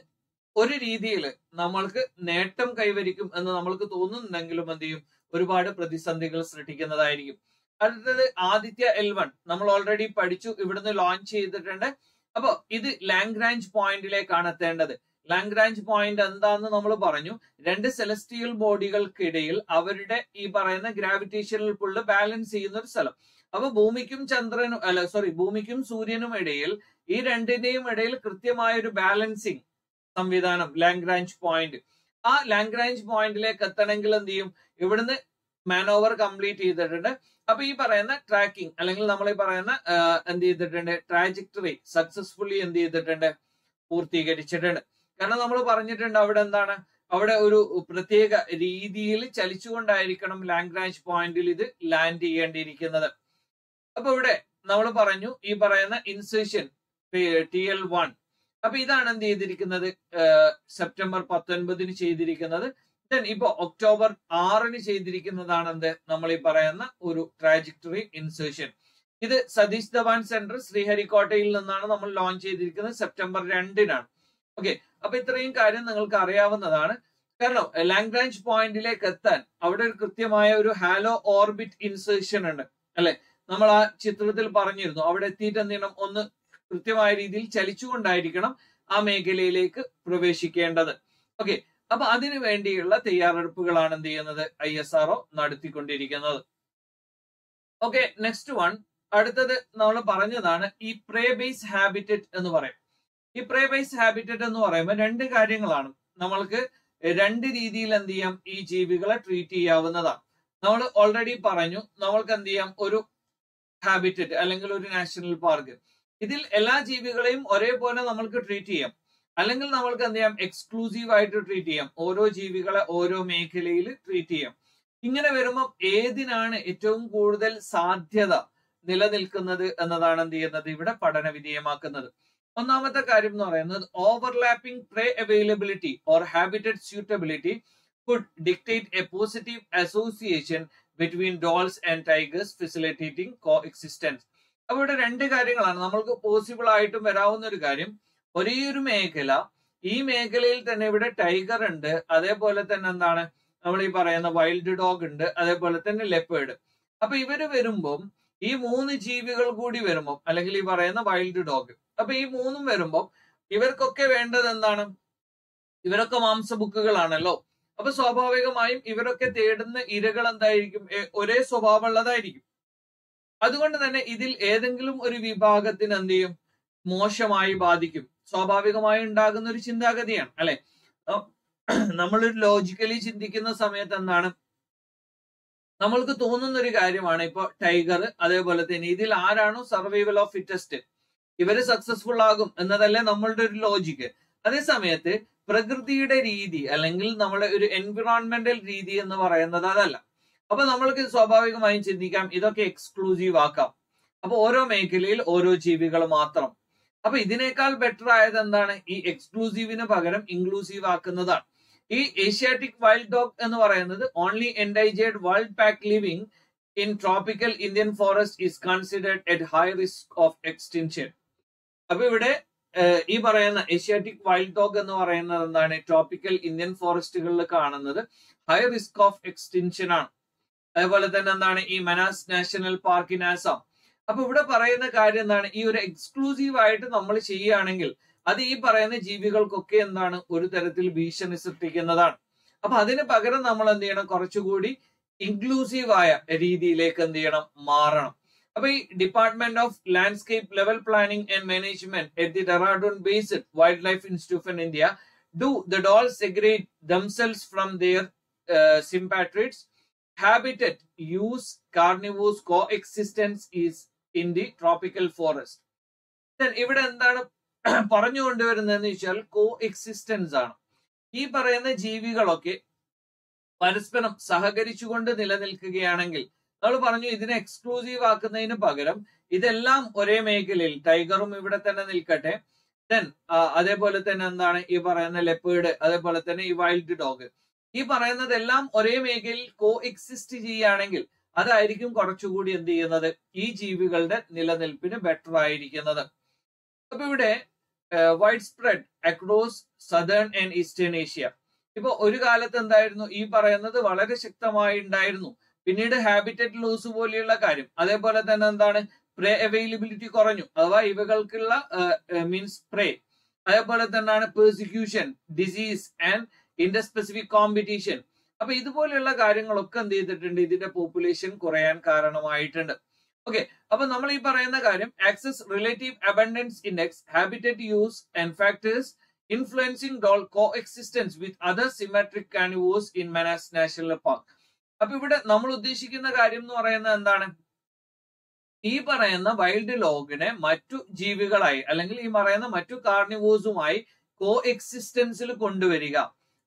ഒരു രീതിയിൽ നമ്മൾക്ക് നേട്ടം കൈവരിക്കും എന്ന് നമ്മൾക്ക് തോന്നുന്നുണ്ടെങ്കിലും എന്ത് ചെയ്യും ഒരുപാട് പ്രതിസന്ധികൾ സൃഷ്ടിക്കുന്നതായിരിക്കും. അടുത്തത് ആദിത്യ L1 നമ്മൾ ഓൾറെഡി പഠിച്ചു, ഇവിടുന്ന് ലോഞ്ച് ചെയ്തിട്ടുണ്ട്. അപ്പൊ ഇത് ലാംഗ്രാഞ്ച് പോയിന്റിലേക്കാണ് എത്തേണ്ടത്. ലാംഗ്രാഞ്ച് പോയിന്റ് എന്താന്ന് നമ്മൾ പറഞ്ഞു, 2 സെലസ്റ്റിയൽ ബോഡികൾക്കിടയിൽ അവരുടെ ഈ പറയുന്ന ഗ്രാവിറ്റേഷണൽ പുള്ള് ബാലൻസ് ചെയ്യുന്ന ഒരു സ്ഥലം. അപ്പൊ ഭൂമിക്കും സൂര്യനും ഇടയിൽ ഈ 2-ന്റെയും ഇടയിൽ കൃത്യമായ ഒരു ബാലൻസിങ് സംവിധാനം ലാംഗ്രാഞ്ച് പോയിന്റ്. ആ ലാംഗ്രാഞ്ച് പോയിന്റിലേക്ക് എത്തണമെങ്കിൽ എന്ത് ചെയ്യും ഇവിടുന്ന് മാനോവർ കംപ്ലീറ്റ് ചെയ്തിട്ടുണ്ട്. അപ്പൊ ഈ പറയുന്ന ട്രാക്കിംഗ് അല്ലെങ്കിൽ നമ്മൾ ഈ പറയുന്ന എന്ത് ചെയ്തിട്ടുണ്ട് ട്രാജക്ടറി സക്സസ്ഫുള്ളി എന്ത് ചെയ്തിട്ടുണ്ട് പൂർത്തീകരിച്ചിട്ടുണ്ട്. കാരണം നമ്മൾ പറഞ്ഞിട്ടുണ്ട് അവിടെ എന്താണ് അവിടെ ഒരു പ്രത്യേക രീതിയിൽ ചലിച്ചുകൊണ്ടായിരിക്കണം ലാംഗ്രാഞ്ച് പോയിന്റിൽ ഇത് ലാൻഡ് ചെയ്യേണ്ടിയിരിക്കുന്നത്. അപ്പൊ ഇവിടെ നമ്മൾ പറഞ്ഞു ഈ പറയുന്ന ഇൻസേഷൻ TL1 അപ്പൊ ഇതാണ് എന്ത് ചെയ്തിരിക്കുന്നത് September 19 ചെയ്തിരിക്കുന്നത്. ദെൻ ഇപ്പൊ October 6 ചെയ്തിരിക്കുന്നതാണ് എന്ത് നമ്മൾ ഈ പറയുന്ന ഒരു ട്രാജക്ടറി ഇൻസേഷൻ. ഇത് സതീഷ് ധവാൻ സെന്റർ ശ്രീഹരിക്കോട്ടയിൽ നിന്നാണ് നമ്മൾ ലോഞ്ച് ചെയ്തിരിക്കുന്നത് September 2. ഓക്കെ, അപ്പൊ ഇത്രയും കാര്യം നിങ്ങൾക്ക് അറിയാവുന്നതാണ്. കാരണം ലാംഗ്രാഞ്ച് പോയിന്റിലേക്ക് എത്താൻ അവിടെ ഒരു കൃത്യമായ ഒരു ഹാലോ ഓർബിറ്റ് ഇൻസേർഷൻ ഉണ്ട് അല്ലെ. നമ്മൾ ആ ചിത്രത്തിൽ പറഞ്ഞിരുന്നു അവിടെ എത്തിയിട്ട് എന്ത് ചെയ്യണം ഒന്ന് കൃത്യമായ രീതിയിൽ ചലിച്ചുകൊണ്ടായിരിക്കണം ആ മേഖലയിലേക്ക് പ്രവേശിക്കേണ്ടത്. ഓക്കെ, അപ്പൊ അതിനു വേണ്ടിയുള്ള തയ്യാറെടുപ്പുകളാണ് എന്ത് ചെയ്യുന്നത് ISRO നടത്തിക്കൊണ്ടിരിക്കുന്നത്. ഓക്കെ, നെക്സ്റ്റ് വൺ അടുത്തത് നമ്മൾ പറഞ്ഞതാണ് ഈ പ്രേ ബേസ് ഹാബിറ്ററ്റ് എന്ന് പറയും. ഈ പ്രേ ബേസ് ഹാബിറ്ററ്റ് എന്ന് പറയുമ്പോൾ 2 കാര്യങ്ങളാണ് നമ്മൾക്ക് 2 രീതിയിൽ എന്ത് ചെയ്യാം ഈ ജീവികളെ ട്രീറ്റ് ചെയ്യാവുന്നതാണ്. നമ്മൾ ഓൾറെഡി പറഞ്ഞു നമ്മൾക്ക് എന്ത് ചെയ്യാം ഒരു ഹാബിറ്ററ്റ് അല്ലെങ്കിൽ ഒരു നാഷണൽ പാർക്ക് ഇതിൽ എല്ലാ ജീവികളെയും ഒരേപോലെ നമ്മൾക്ക് ട്രീറ്റ് ചെയ്യാം, അല്ലെങ്കിൽ നമ്മൾക്ക് എന്ത് ചെയ്യാം എക്സ്ക്ലൂസീവ് ആയിട്ട് ട്രീറ്റ് ചെയ്യാം, ഓരോ ജീവികളെ ഓരോ മേഖലയിൽ ട്രീറ്റ് ചെയ്യാം. ഇങ്ങനെ വരുമ്പോൾ ഏതിനാണ് ഏറ്റവും കൂടുതൽ സാധ്യത നിലനിൽക്കുന്നത് എന്നതാണ് എന്ത് ചെയ്യുന്നത് ഇവിടെ പഠന വിധേയമാക്കുന്നത്. ഒന്നാമത്തെ കാര്യം എന്ന് പറയുന്നത് overlapping prey availability or habitat suitability could dictate a positive association between dholes and tigers facilitating coexistence. അപ്പൊ ഇവിടെ 2 കാര്യങ്ങളാണ് നമ്മൾക്ക് പോസിബിൾ ആയിട്ടും വരാവുന്ന ഒരു കാര്യം. ഒരേ ഒരു മേഖല, ഈ മേഖലയിൽ തന്നെ ഇവിടെ ടൈഗർ ഉണ്ട്, അതേപോലെ തന്നെ എന്താണ് നമ്മൾ ഈ പറയുന്ന വൈൽഡ് ഡോഗ് ഉണ്ട്, അതേപോലെ തന്നെ ലെപ്പേർഡ്. അപ്പൊ ഇവര് വരുമ്പം ഈ മൂന്ന് ജീവികൾ കൂടി വരുമ്പം അല്ലെങ്കിൽ ഈ പറയുന്ന വൈൽഡ് ഡോഗ് അപ്പൊ ഈ മൂന്നും വരുമ്പം ഇവർക്കൊക്കെ വേണ്ടത് എന്താണ് ഇവരൊക്കെ മാംസബുക്കുകളാണല്ലോ അപ്പൊ സ്വാഭാവികമായും ഇവരൊക്കെ തേടുന്ന ഇരകൾ എന്തായിരിക്കും ഒരേ സ്വഭാവമുള്ളതായിരിക്കും അതുകൊണ്ട് തന്നെ ഇതിൽ ഏതെങ്കിലും ഒരു വിഭാഗത്തിന് എന്ത് ചെയ്യും മോശമായി ബാധിക്കും സ്വാഭാവികമായി ഉണ്ടാകുന്ന ഒരു ചിന്താഗതിയാണ് അല്ലെ നമ്മൾ ലോജിക്കലി ചിന്തിക്കുന്ന സമയത്ത് എന്താണ് നമ്മൾക്ക് തോന്നുന്ന ഒരു കാര്യമാണ് ഇപ്പൊ ടൈഗർ അതേപോലെ തന്നെ ഇതിൽ ആരാണോ സർവൈവൽ ഓഫ് ഫിറ്റസ്റ്റ് ഇവര് സക്സസ്ഫുൾ ആകും എന്നതല്ലേ നമ്മളുടെ ഒരു ലോജിക്ക് അതേ സമയത്ത് പ്രകൃതിയുടെ രീതി അല്ലെങ്കിൽ നമ്മുടെ ഒരു എൻവിറോൺമെന്റൽ രീതി എന്ന് പറയുന്നത് അതല്ല അപ്പൊ നമ്മൾക്ക് സ്വാഭാവികമായും ചിന്തിക്കാം ഇതൊക്കെ എക്സ്ക്ലൂസീവ് ആക്കാം അപ്പൊ ഓരോ മേഖലയിൽ ഓരോ ജീവികൾ മാത്രം അപ്പൊ ഇതിനേക്കാൾ ബെറ്റർ ആയത് എന്താണ് ഈ എക്സ്ക്ലൂസീവിന് പകരം ഇൻക്ലൂസീവ് ആക്കുന്നതാണ് ഈ ഏഷ്യാറ്റിക് വൈൽഡ് ഡോഗ് എന്ന് പറയുന്നത് only endangered world pack living in tropical Indian forest is considered at high risk of extinction അപ്പൊ ഇവിടെ ഈ പറയുന്ന ഏഷ്യാറ്റിക് വൈൽഡ് ഡോഗ് എന്ന് പറയുന്നത് എന്താണ് ട്രോപ്പിക്കൽ ഇന്ത്യൻ ഫോറസ്റ്റുകളിൽ കാണുന്നത് ഹൈ റിസ്ക് ഓഫ് എക്സ്റ്റിൻഷൻ ആണ് അതുപോലെ തന്നെ എന്താണ് ഈ Manas national park in Assam അപ്പൊ ഇവിടെ പറയുന്ന കാര്യം എന്താണ് ഈ ഒരു എക്സ്ക്ലൂസീവ് ആയിട്ട് നമ്മൾ ചെയ്യുകയാണെങ്കിൽ അത് ഈ പറയുന്ന ജീവികൾക്കൊക്കെ എന്താണ് ഒരു തരത്തിൽ ഭീഷണി സൃഷ്ടിക്കുന്നതാണ് അപ്പൊ അതിന് പകരം നമ്മൾ എന്ത് ചെയ്യണം കുറച്ചുകൂടി ഇൻക്ലൂസീവ് ആയ രീതിയിലേക്ക് എന്ത് ചെയ്യണം മാറണം അപ്പൊ ഈ department of landscape level planning and management at the Dehradun based wild life institute in India do the dholes segregate themselves from their സിംപാട്രിറ്റ്സ് habitat use carnivores coexistence is in the tropical forest then ഇവിടെ എന്താണ് പറഞ്ഞു കൊണ്ടുവരുന്നതെന്ന് വെച്ചാൽ കോഎക്സിസ്റ്റൻസ് ആണ് ഈ പറയുന്ന ജീവികളൊക്കെ പരസ്പരം സഹകരിച്ചുകൊണ്ട് നിലനിൽക്കുകയാണെങ്കിൽ നമ്മൾ പറഞ്ഞു ഇതിനെ എക്സ്ക്ലൂസീവ് ആക്കുന്നതിന് പകരം ഇതെല്ലാം ഒരേ മേഖലയിൽ ടൈഗറും ഇവിടെ തന്നെ നിൽക്കട്ടെ then അതേപോലെ തന്നെ എന്താണ് ഈ പറയുന്ന ലെപ്പേർഡ് അതേപോലെ തന്നെ ഈ വൈൽഡ് ഡോഗ് ഈ പറയുന്നതെല്ലാം ഒരേ മേഖലയിൽ കോ എക്സിസ്റ്റ് ചെയ്യുകയാണെങ്കിൽ അതായിരിക്കും കുറച്ചുകൂടി എന്ത് ചെയ്യുന്നത് ഈ ജീവികളുടെ നിലനിൽപ്പിന് ബെറ്റർ ആയിരിക്കുന്നത് അപ്പൊ ഇവിടെ wide spread across southern and eastern Asia ഇപ്പൊ ഒരു കാലത്ത് എന്തായിരുന്നു ഈ പറയുന്നത് വളരെ ശക്തമായി ഉണ്ടായിരുന്നു പിന്നീട് ഹാബിറ്ററ്റ് ലോസ് പോലെയുള്ള കാര്യം അതേപോലെ തന്നെ എന്താണ് പ്രേ അവൈലബിലിറ്റി കുറഞ്ഞു അഥവാ ഇവകൾക്കുള്ള മീൻസ് പ്രേ അതേപോലെ തന്നെയാണ് persecution disease and interspecific competition അപ്പൊ ഇതുപോലെയുള്ള കാര്യങ്ങളൊക്കെ എന്ത് ചെയ്തിട്ടുണ്ട് ഇതിന്റെ പോപ്പുലേഷൻ കുറയാൻ കാരണമായിട്ടുണ്ട് ഓക്കെ അപ്പൊ നമ്മൾ ഈ പറയുന്ന കാര്യം access relative abundance index habitat use and factors influencing dhole coexistence with other symmetric carnivores in Manas national park അപ്പൊ ഇവിടെ നമ്മൾ ഉദ്ദേശിക്കുന്ന കാര്യം എന്ന് പറയുന്നത് എന്താണ് ഈ പറയുന്ന വൈൽഡ് ലോഗിനെ മറ്റു ജീവികളായി അല്ലെങ്കിൽ ഈ പറയുന്ന മറ്റു കാർണിവോസുമായി കോ എക്സിസ്റ്റൻസിൽ കൊണ്ടുവരിക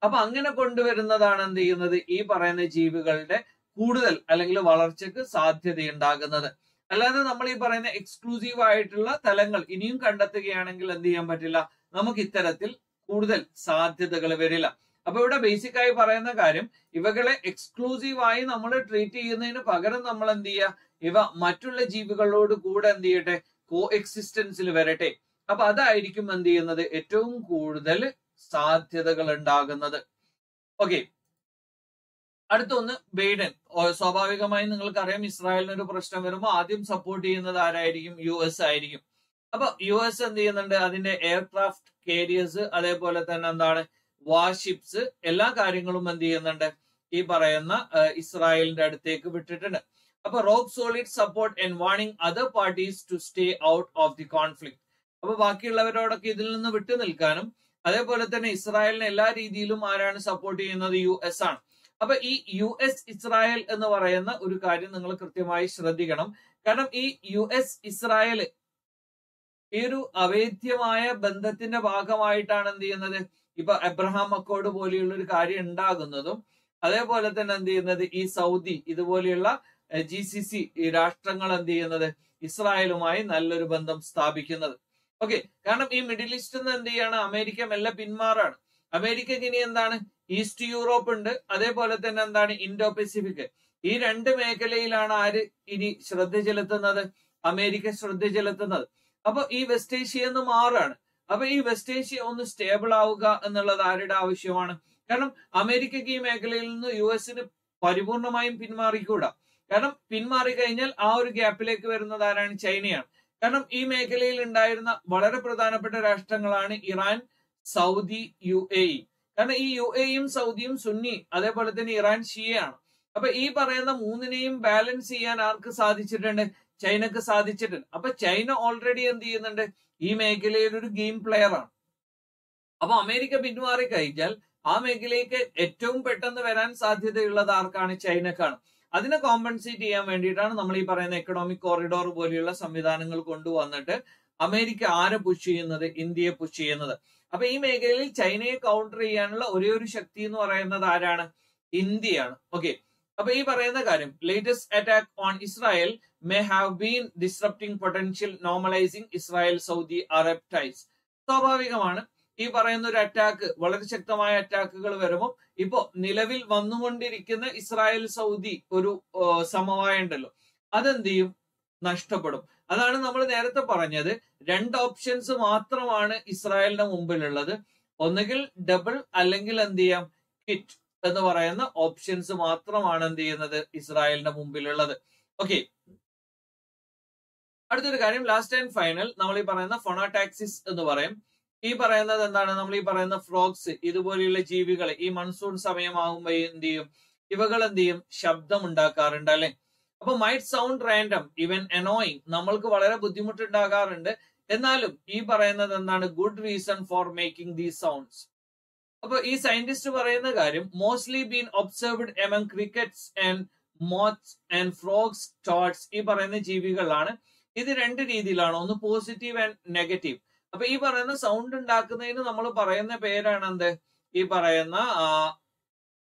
അപ്പൊ അങ്ങനെ കൊണ്ടുവരുന്നതാണ് എന്ത് ചെയ്യുന്നത് ഈ പറയുന്ന ജീവികളുടെ കൂടുതൽ അല്ലെങ്കിൽ വളർച്ചക്ക് സാധ്യതയുണ്ടാകുന്നത് അല്ലാതെ നമ്മൾ ഈ പറയുന്ന എക്സ്ക്ലൂസീവ് ആയിട്ടുള്ള തലങ്ങൾ ഇനിയും കണ്ടെത്തുകയാണെങ്കിൽ എന്ത് ചെയ്യാൻ പറ്റില്ല നമുക്ക് ഇത്തരത്തിൽ കൂടുതൽ സാധ്യതകൾ വരില്ല അപ്പൊ ഇവിടെ ബേസിക് ആയി പറയുന്ന കാര്യം ഇവകളെ എക്സ്ക്ലൂസീവായി നമ്മൾ ട്രീറ്റ് ചെയ്യുന്നതിന് പകരം നമ്മൾ എന്ത് ചെയ്യുക ഇവ മറ്റുള്ള ജീവികളോട് കൂടെ എന്ത് ചെയ്യട്ടെ കോ എക്സിസ്റ്റൻസിൽ വരട്ടെ അപ്പൊ അതായിരിക്കും എന്ത് ചെയ്യുന്നത് ഏറ്റവും കൂടുതൽ സാധ്യതകൾ ഉണ്ടാകുന്നത് ഓക്കെ അടുത്തൊന്ന് ബൈഡൻ സ്വാഭാവികമായി നിങ്ങൾക്കറിയാം ഇസ്രായേലിന് ഒരു പ്രശ്നം വരുമ്പോൾ ആദ്യം സപ്പോർട്ട് ചെയ്യുന്നത് ആരായിരിക്കും US ആയിരിക്കും അപ്പൊ US എന്ത് ചെയ്യുന്നുണ്ട് അതിന്റെ എയർക്രാഫ്റ്റ് കാരിയേഴ്സ് അതേപോലെ തന്നെ എന്താണ് വാർഷിപ്സ് എല്ലാ കാര്യങ്ങളും എന്ത് ചെയ്യുന്നുണ്ട് ഈ പറയുന്ന ഇസ്രായേലിന്റെ അടുത്തേക്ക് വിട്ടിട്ടുണ്ട് അപ്പൊ rock solid support and warning other parties to stay out of the conflict അപ്പൊ ബാക്കിയുള്ളവരോടൊക്കെ ഇതിൽ നിന്ന് വിട്ടു നിൽക്കാനും അതേപോലെ തന്നെ ഇസ്രായേലിനെ എല്ലാ രീതിയിലും ആരാണ് സപ്പോർട്ട് ചെയ്യുന്നത് US ആണ് അപ്പൊ ഈ US ഇസ്രായേൽ എന്ന് പറയുന്ന ഒരു കാര്യം നിങ്ങൾ കൃത്യമായി ശ്രദ്ധിക്കണം കാരണം ഈ US ഇസ്രായേൽ ഈ ഒരു അവേദ്യമായ ബന്ധത്തിന്റെ ഭാഗമായിട്ടാണ് എന്ത് ചെയ്യുന്നത് ഇപ്പൊ അബ്രഹാം അക്കോർഡ് പോലെയുള്ള ഒരു കാര്യം ഉണ്ടാകുന്നതും അതേപോലെ തന്നെ എന്ത് ചെയ്യുന്നത് ഈ സൗദി ഇതുപോലെയുള്ള GCC ഈ രാഷ്ട്രങ്ങൾ എന്ത് ചെയ്യുന്നത് ഇസ്രായേലുമായി നല്ലൊരു ബന്ധം സ്ഥാപിക്കുന്നത് ഓക്കെ കാരണം ഈ മിഡിൽ ഈസ്റ്റ് നിന്ന് എന്ത് ചെയ്യാണ് അമേരിക്ക മെല്ലെ പിന്മാറാണ് അമേരിക്കക്ക് ഇനി എന്താണ് ഈസ്റ്റ് യൂറോപ്പ് ഉണ്ട് അതേപോലെ തന്നെ എന്താണ് ഇൻഡോ പെസിഫിക് ഈ രണ്ട് മേഖലയിലാണ് ആര് ഇനി ശ്രദ്ധ ചെലുത്തുന്നത് അമേരിക്ക ശ്രദ്ധ ചെലുത്തുന്നത് അപ്പൊ ഈ വെസ്റ്റ് ഏഷ്യ എന്ന് മാറാണ് അപ്പൊ ഈ വെസ്റ്റ് ഏഷ്യ ഒന്ന് സ്റ്റേബിൾ ആവുക എന്നുള്ളത് ആരുടെ ആവശ്യമാണ് കാരണം അമേരിക്കക്ക് ഈ മേഖലയിൽ നിന്ന് US പരിപൂർണമായും പിന്മാറിക്കൂടാ കാരണം പിന്മാറിക്കഴിഞ്ഞാൽ ആ ഒരു ഗ്യാപ്പിലേക്ക് വരുന്നത് ആരാണ്? ചൈനയാണ്. കാരണം ഈ മേഖലയിൽ ഉണ്ടായിരുന്ന വളരെ പ്രധാനപ്പെട്ട രാഷ്ട്രങ്ങളാണ് ഇറാൻ, സൗദി, UAE. കാരണം ഈ UAEയും സൗദിയും സുന്നി, അതേപോലെ തന്നെ ഇറാൻ ഷിയയാണ്. അപ്പൊ ഈ പറയുന്ന മൂന്നിനെയും ബാലൻസ് ചെയ്യാൻ ആർക്ക് സാധിച്ചിട്ടുണ്ട്? ചൈനക്ക് സാധിച്ചിട്ടുണ്ട്. അപ്പൊ ചൈന ഓൾറെഡി എന്ത് ചെയ്യുന്നുണ്ട്? ഈ മേഖലയിൽ ഒരു ഗെയിം പ്ലെയർ ആണ്. അപ്പൊ അമേരിക്ക പിന്മാറി കഴിഞ്ഞാൽ ആ മേഖലയിലേക്ക് ഏറ്റവും പെട്ടെന്ന് വരാൻ സാധ്യതയുള്ളത് ആർക്കാണ്? ചൈനക്കാണ്. അതിനെ കോമ്പൻസേറ്റ് ചെയ്യാൻ വേണ്ടിയിട്ടാണ് നമ്മൾ ഈ പറയുന്ന എക്കണോമിക് കോറിഡോർ പോലെയുള്ള സംവിധാനങ്ങൾ കൊണ്ടുവന്നിട്ട് അമേരിക്ക ആരെ പുഷ് ചെയ്യുന്നത്? ഇന്ത്യയെ പുഷ് ചെയ്യുന്നത്. അപ്പൊ ഈ മേഖലയിൽ ചൈനയെ കൗണ്ടർ ചെയ്യാനുള്ള ഒരേ ഒരു ശക്തി എന്ന് പറയുന്നത് ആരാണ്? ഇന്ത്യയാണ്. ഓക്കെ. അപ്പൊ ഈ പറയുന്ന കാര്യം, latest attack on Israel may have been disrupting potential normalizing Israel Saudi Arab ties. സ്വാഭാവികമാണ് ഈ പറയുന്ന ഒരു അറ്റാക്ക്, വളരെ ശക്തമായ അറ്റാക്കുകൾ വരുമ്പോൾ ഇപ്പോ നിലവിൽ വന്നുകൊണ്ടിരിക്കുന്ന ഇസ്രായേൽ സൗദി ഒരു സമവായം ഉണ്ടല്ലോ, അതെന്ത് ചെയ്യും? നഷ്ടപ്പെടും. അതാണ് നമ്മൾ നേരത്തെ പറഞ്ഞത്, രണ്ട് ഓപ്ഷൻസ് മാത്രമാണ് ഇസ്രായേലിന്റെ മുമ്പിലുള്ളത്. ഒന്നുകിൽ ഡബിൾ, അല്ലെങ്കിൽ എന്ത് ചെയ്യാം? ക്വിറ്റ് എന്ന് പറയുന്ന ഓപ്ഷൻസ് മാത്രമാണ് എന്ത് ചെയ്യുന്നത് ഇസ്രായേലിന്റെ മുമ്പിലുള്ളത്. ഓക്കെ. അടുത്തൊരു കാര്യം, ലാസ്റ്റ് ആൻഡ് ഫൈനൽ, നമ്മൾ ഈ പറയുന്ന ഫൊണോടാക്സിസ് എന്ന് പറയും. ഈ പറയുന്നത് എന്താണ്? നമ്മൾ ഈ പറയുന്ന ഫ്രോഗ്സ്, ഇതുപോലെയുള്ള ജീവികൾ ഈ മൺസൂൺ സമയമാകുമ്പോ എന്ത് ചെയ്യും? ഇവകൾ എന്ത് ചെയ്യും? ശബ്ദം ഉണ്ടാക്കാറുണ്ട് അല്ലെ. അപ്പൊ might sound random even annoying, നമ്മൾക്ക് വളരെ ബുദ്ധിമുട്ടുണ്ടാകാറുണ്ട്. എന്നാലും ഈ പറയുന്നത് എന്താണ്? Good reason for making these sounds. അപ്പൊ ഈ സയന്റിസ്റ്റ് പറയുന്ന കാര്യം, mostly been observed among crickets and moths and frogs toads, ഈ പറയുന്ന ജീവികളാണ്. ഇത് രണ്ട് രീതിയിലാണ്, ഒന്ന് പോസിറ്റീവ് ആൻഡ് നെഗറ്റീവ്. അപ്പൊ ഈ പറയുന്ന സൗണ്ട് ഉണ്ടാക്കുന്നതിന് നമ്മൾ പറയുന്ന പേരാണ് എന്ത്? ഈ പറയുന്ന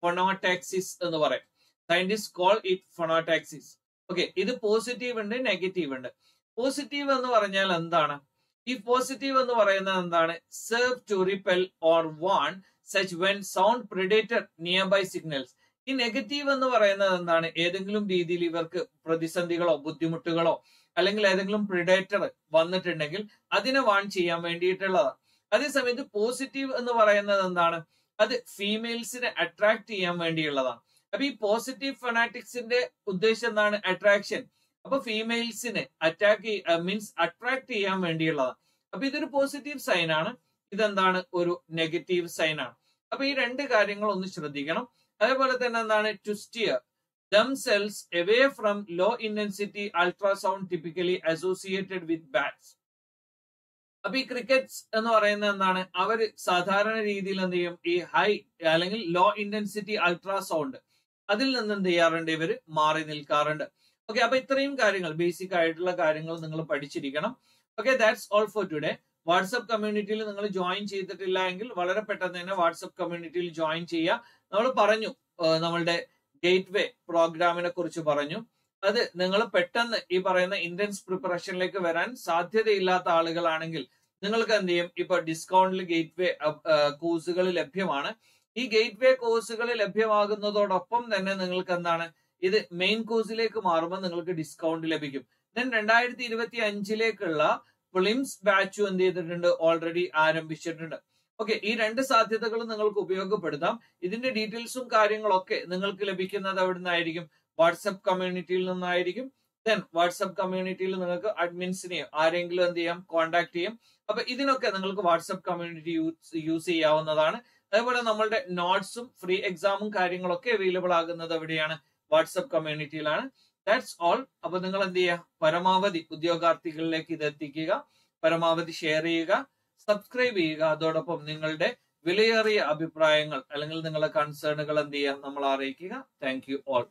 ഫൊണോടാക്സിസ് എന്ന് പറയും. Scientist call it phonotaxis. Okay. ഇത് പോസിറ്റീവ് ഉണ്ട്, നെഗറ്റീവ് ഉണ്ട്. പോസിറ്റീവ് എന്ന് പറഞ്ഞാൽ എന്താണ്? ഈ പോസിറ്റീവ് എന്ന് പറയുന്നത് എന്താണ്? Serve to repel or warn such when sound predator nearby signals. ഈ നെഗറ്റീവ് എന്ന് പറയുന്നത് എന്താണ്? ഏതെങ്കിലും രീതിയിൽ ഇവർക്ക് പ്രതിസന്ധികളോ ബുദ്ധിമുട്ടുകളോ അല്ലെങ്കിൽ ഏതെങ്കിലും പ്രിഡേറ്റർ വന്നിട്ടുണ്ടെങ്കിൽ അതിനെ വാൺ ചെയ്യാൻ വേണ്ടിയിട്ടുള്ളതാണ്. അതേസമയത്ത് പോസിറ്റീവ് എന്ന് പറയുന്നത് എന്താണ്? അത് ഫീമെയിൽസിനെ അട്രാക്ട് ചെയ്യാൻ വേണ്ടിയുള്ളതാണ്. അപ്പൊ ഈ പോസിറ്റീവ് ഫൊണാറ്റിക്സിന്റെ ഉദ്ദേശം എന്താണ്? അട്രാക്ഷൻ. അപ്പൊ ഫീമെയിൽസിനെ അട്രാക്ട് ചെയ്യാൻ വേണ്ടിയുള്ളതാണ്. അപ്പൊ ഇതൊരു പോസിറ്റീവ് സൈൻ ആണ്, ഇതെന്താണ്? ഒരു നെഗറ്റീവ് സൈൻ ആണ്. അപ്പൊ ഈ രണ്ട് കാര്യങ്ങൾ ഒന്ന് ശ്രദ്ധിക്കണം. അതേപോലെ തന്നെ എന്താണ്? To steer themselves away from low intensity ultrasound typically associated with bats. അപ്പൊ ഈ ക്രിക്കറ്റ്സ് എന്ന് പറയുന്ന എന്താണ്? അവർ സാധാരണ രീതിയിൽ എന്ത് ചെയ്യും? ഈ ഹൈ അല്ലെങ്കിൽ ലോ ഇന്റൻസിറ്റി അൾട്രാസൗണ്ട്, അതിൽ നിന്ന് എന്ത് ചെയ്യാറുണ്ട്? ഇവർ മാറി നിൽക്കാറുണ്ട്. ഓക്കെ. അപ്പൊ ഇത്രയും കാര്യങ്ങൾ, ബേസിക് ആയിട്ടുള്ള കാര്യങ്ങൾ നിങ്ങൾ പഠിച്ചിരിക്കണം. Okay, that's all for today. WhatsApp കമ്മ്യൂണിറ്റിയിൽ നിങ്ങൾ ജോയിൻ ചെയ്തിട്ടില്ല എങ്കിൽ വളരെ പെട്ടെന്ന് തന്നെ വാട്സ്ആപ്പ് കമ്മ്യൂണിറ്റിയിൽ ജോയിൻ ചെയ്യുക. നമ്മൾ പറഞ്ഞു, നമ്മളുടെ ഗേറ്റ്വേ പ്രോഗ്രാമിനെ കുറിച്ച് പറഞ്ഞു. അത് നിങ്ങൾ പെട്ടെന്ന് ഈ പറയുന്ന ഇന്റൻസ് പ്രിപ്പറേഷനിലേക്ക് വരാൻ സാധ്യതയില്ലാത്ത ആളുകളാണെങ്കിൽ നിങ്ങൾക്ക് എന്ത് ചെയ്യും? ഇപ്പൊ ഡിസ്കൗണ്ടിൽ ഗേറ്റ്വേ കോഴ്സുകൾ ലഭ്യമാണ്. ഈ ഗേറ്റ്വേ കോഴ്സുകൾ ലഭ്യമാകുന്നതോടൊപ്പം തന്നെ നിങ്ങൾക്ക് എന്താണ്? ഇത് മെയിൻ കോഴ്സിലേക്ക് മാറുമ്പോൾ നിങ്ങൾക്ക് ഡിസ്കൗണ്ട് ലഭിക്കും. ദെൻ 2025ലേക്കുള്ള പ്രിലിംസ് ബാച്ച് എന്ത് ചെയ്തിട്ടുണ്ട്? ഓൾറെഡി ആരംഭിച്ചിട്ടുണ്ട്. ഓക്കെ. ഈ രണ്ട് സാധ്യതകളും നിങ്ങൾക്ക് ഉപയോഗപ്പെടുത്താം. ഇതിന്റെ ഡീറ്റെയിൽസും കാര്യങ്ങളൊക്കെ നിങ്ങൾക്ക് ലഭിക്കുന്നത് എവിടെ നിന്നായിരിക്കും? വാട്സപ്പ് കമ്മ്യൂണിറ്റിയിൽ നിന്നായിരിക്കും. ദെൻ വാട്സപ്പ് കമ്മ്യൂണിറ്റിയിൽ നിങ്ങൾക്ക് അഡ്മിൻസിനെയോ ആരെങ്കിലും എന്ത് ചെയ്യാം? കോൺടാക്ട് ചെയ്യാം. അപ്പൊ ഇതിനൊക്കെ നിങ്ങൾക്ക് വാട്സപ്പ് കമ്മ്യൂണിറ്റി യൂസ് ചെയ്യാവുന്നതാണ്. അതേപോലെ നമ്മളുടെ നോട്ട്സും ഫ്രീ എക്സാമും കാര്യങ്ങളൊക്കെ അവൈലബിൾ ആകുന്നത് എവിടെയാണ്? വാട്സപ്പ് കമ്മ്യൂണിറ്റിയിലാണ്. That's all. അപ്പൊ നിങ്ങൾ എന്ത് ചെയ്യുക? പരമാവധി ഉദ്യോഗാർത്ഥികളിലേക്ക് ഇത് എത്തിക്കുക, പരമാവധി ഷെയർ ചെയ്യുക, സബ്സ്ക്രൈബ് ചെയ്യുക. അതോടൊപ്പം നിങ്ങളുടെ വിലയേറിയ അഭിപ്രായങ്ങൾ അല്ലെങ്കിൽ നിങ്ങളുടെ കൺസേണുകൾ എന്ത് ചെയ്യുക? നമ്മൾ അറിയിക്കുക. Thank you all.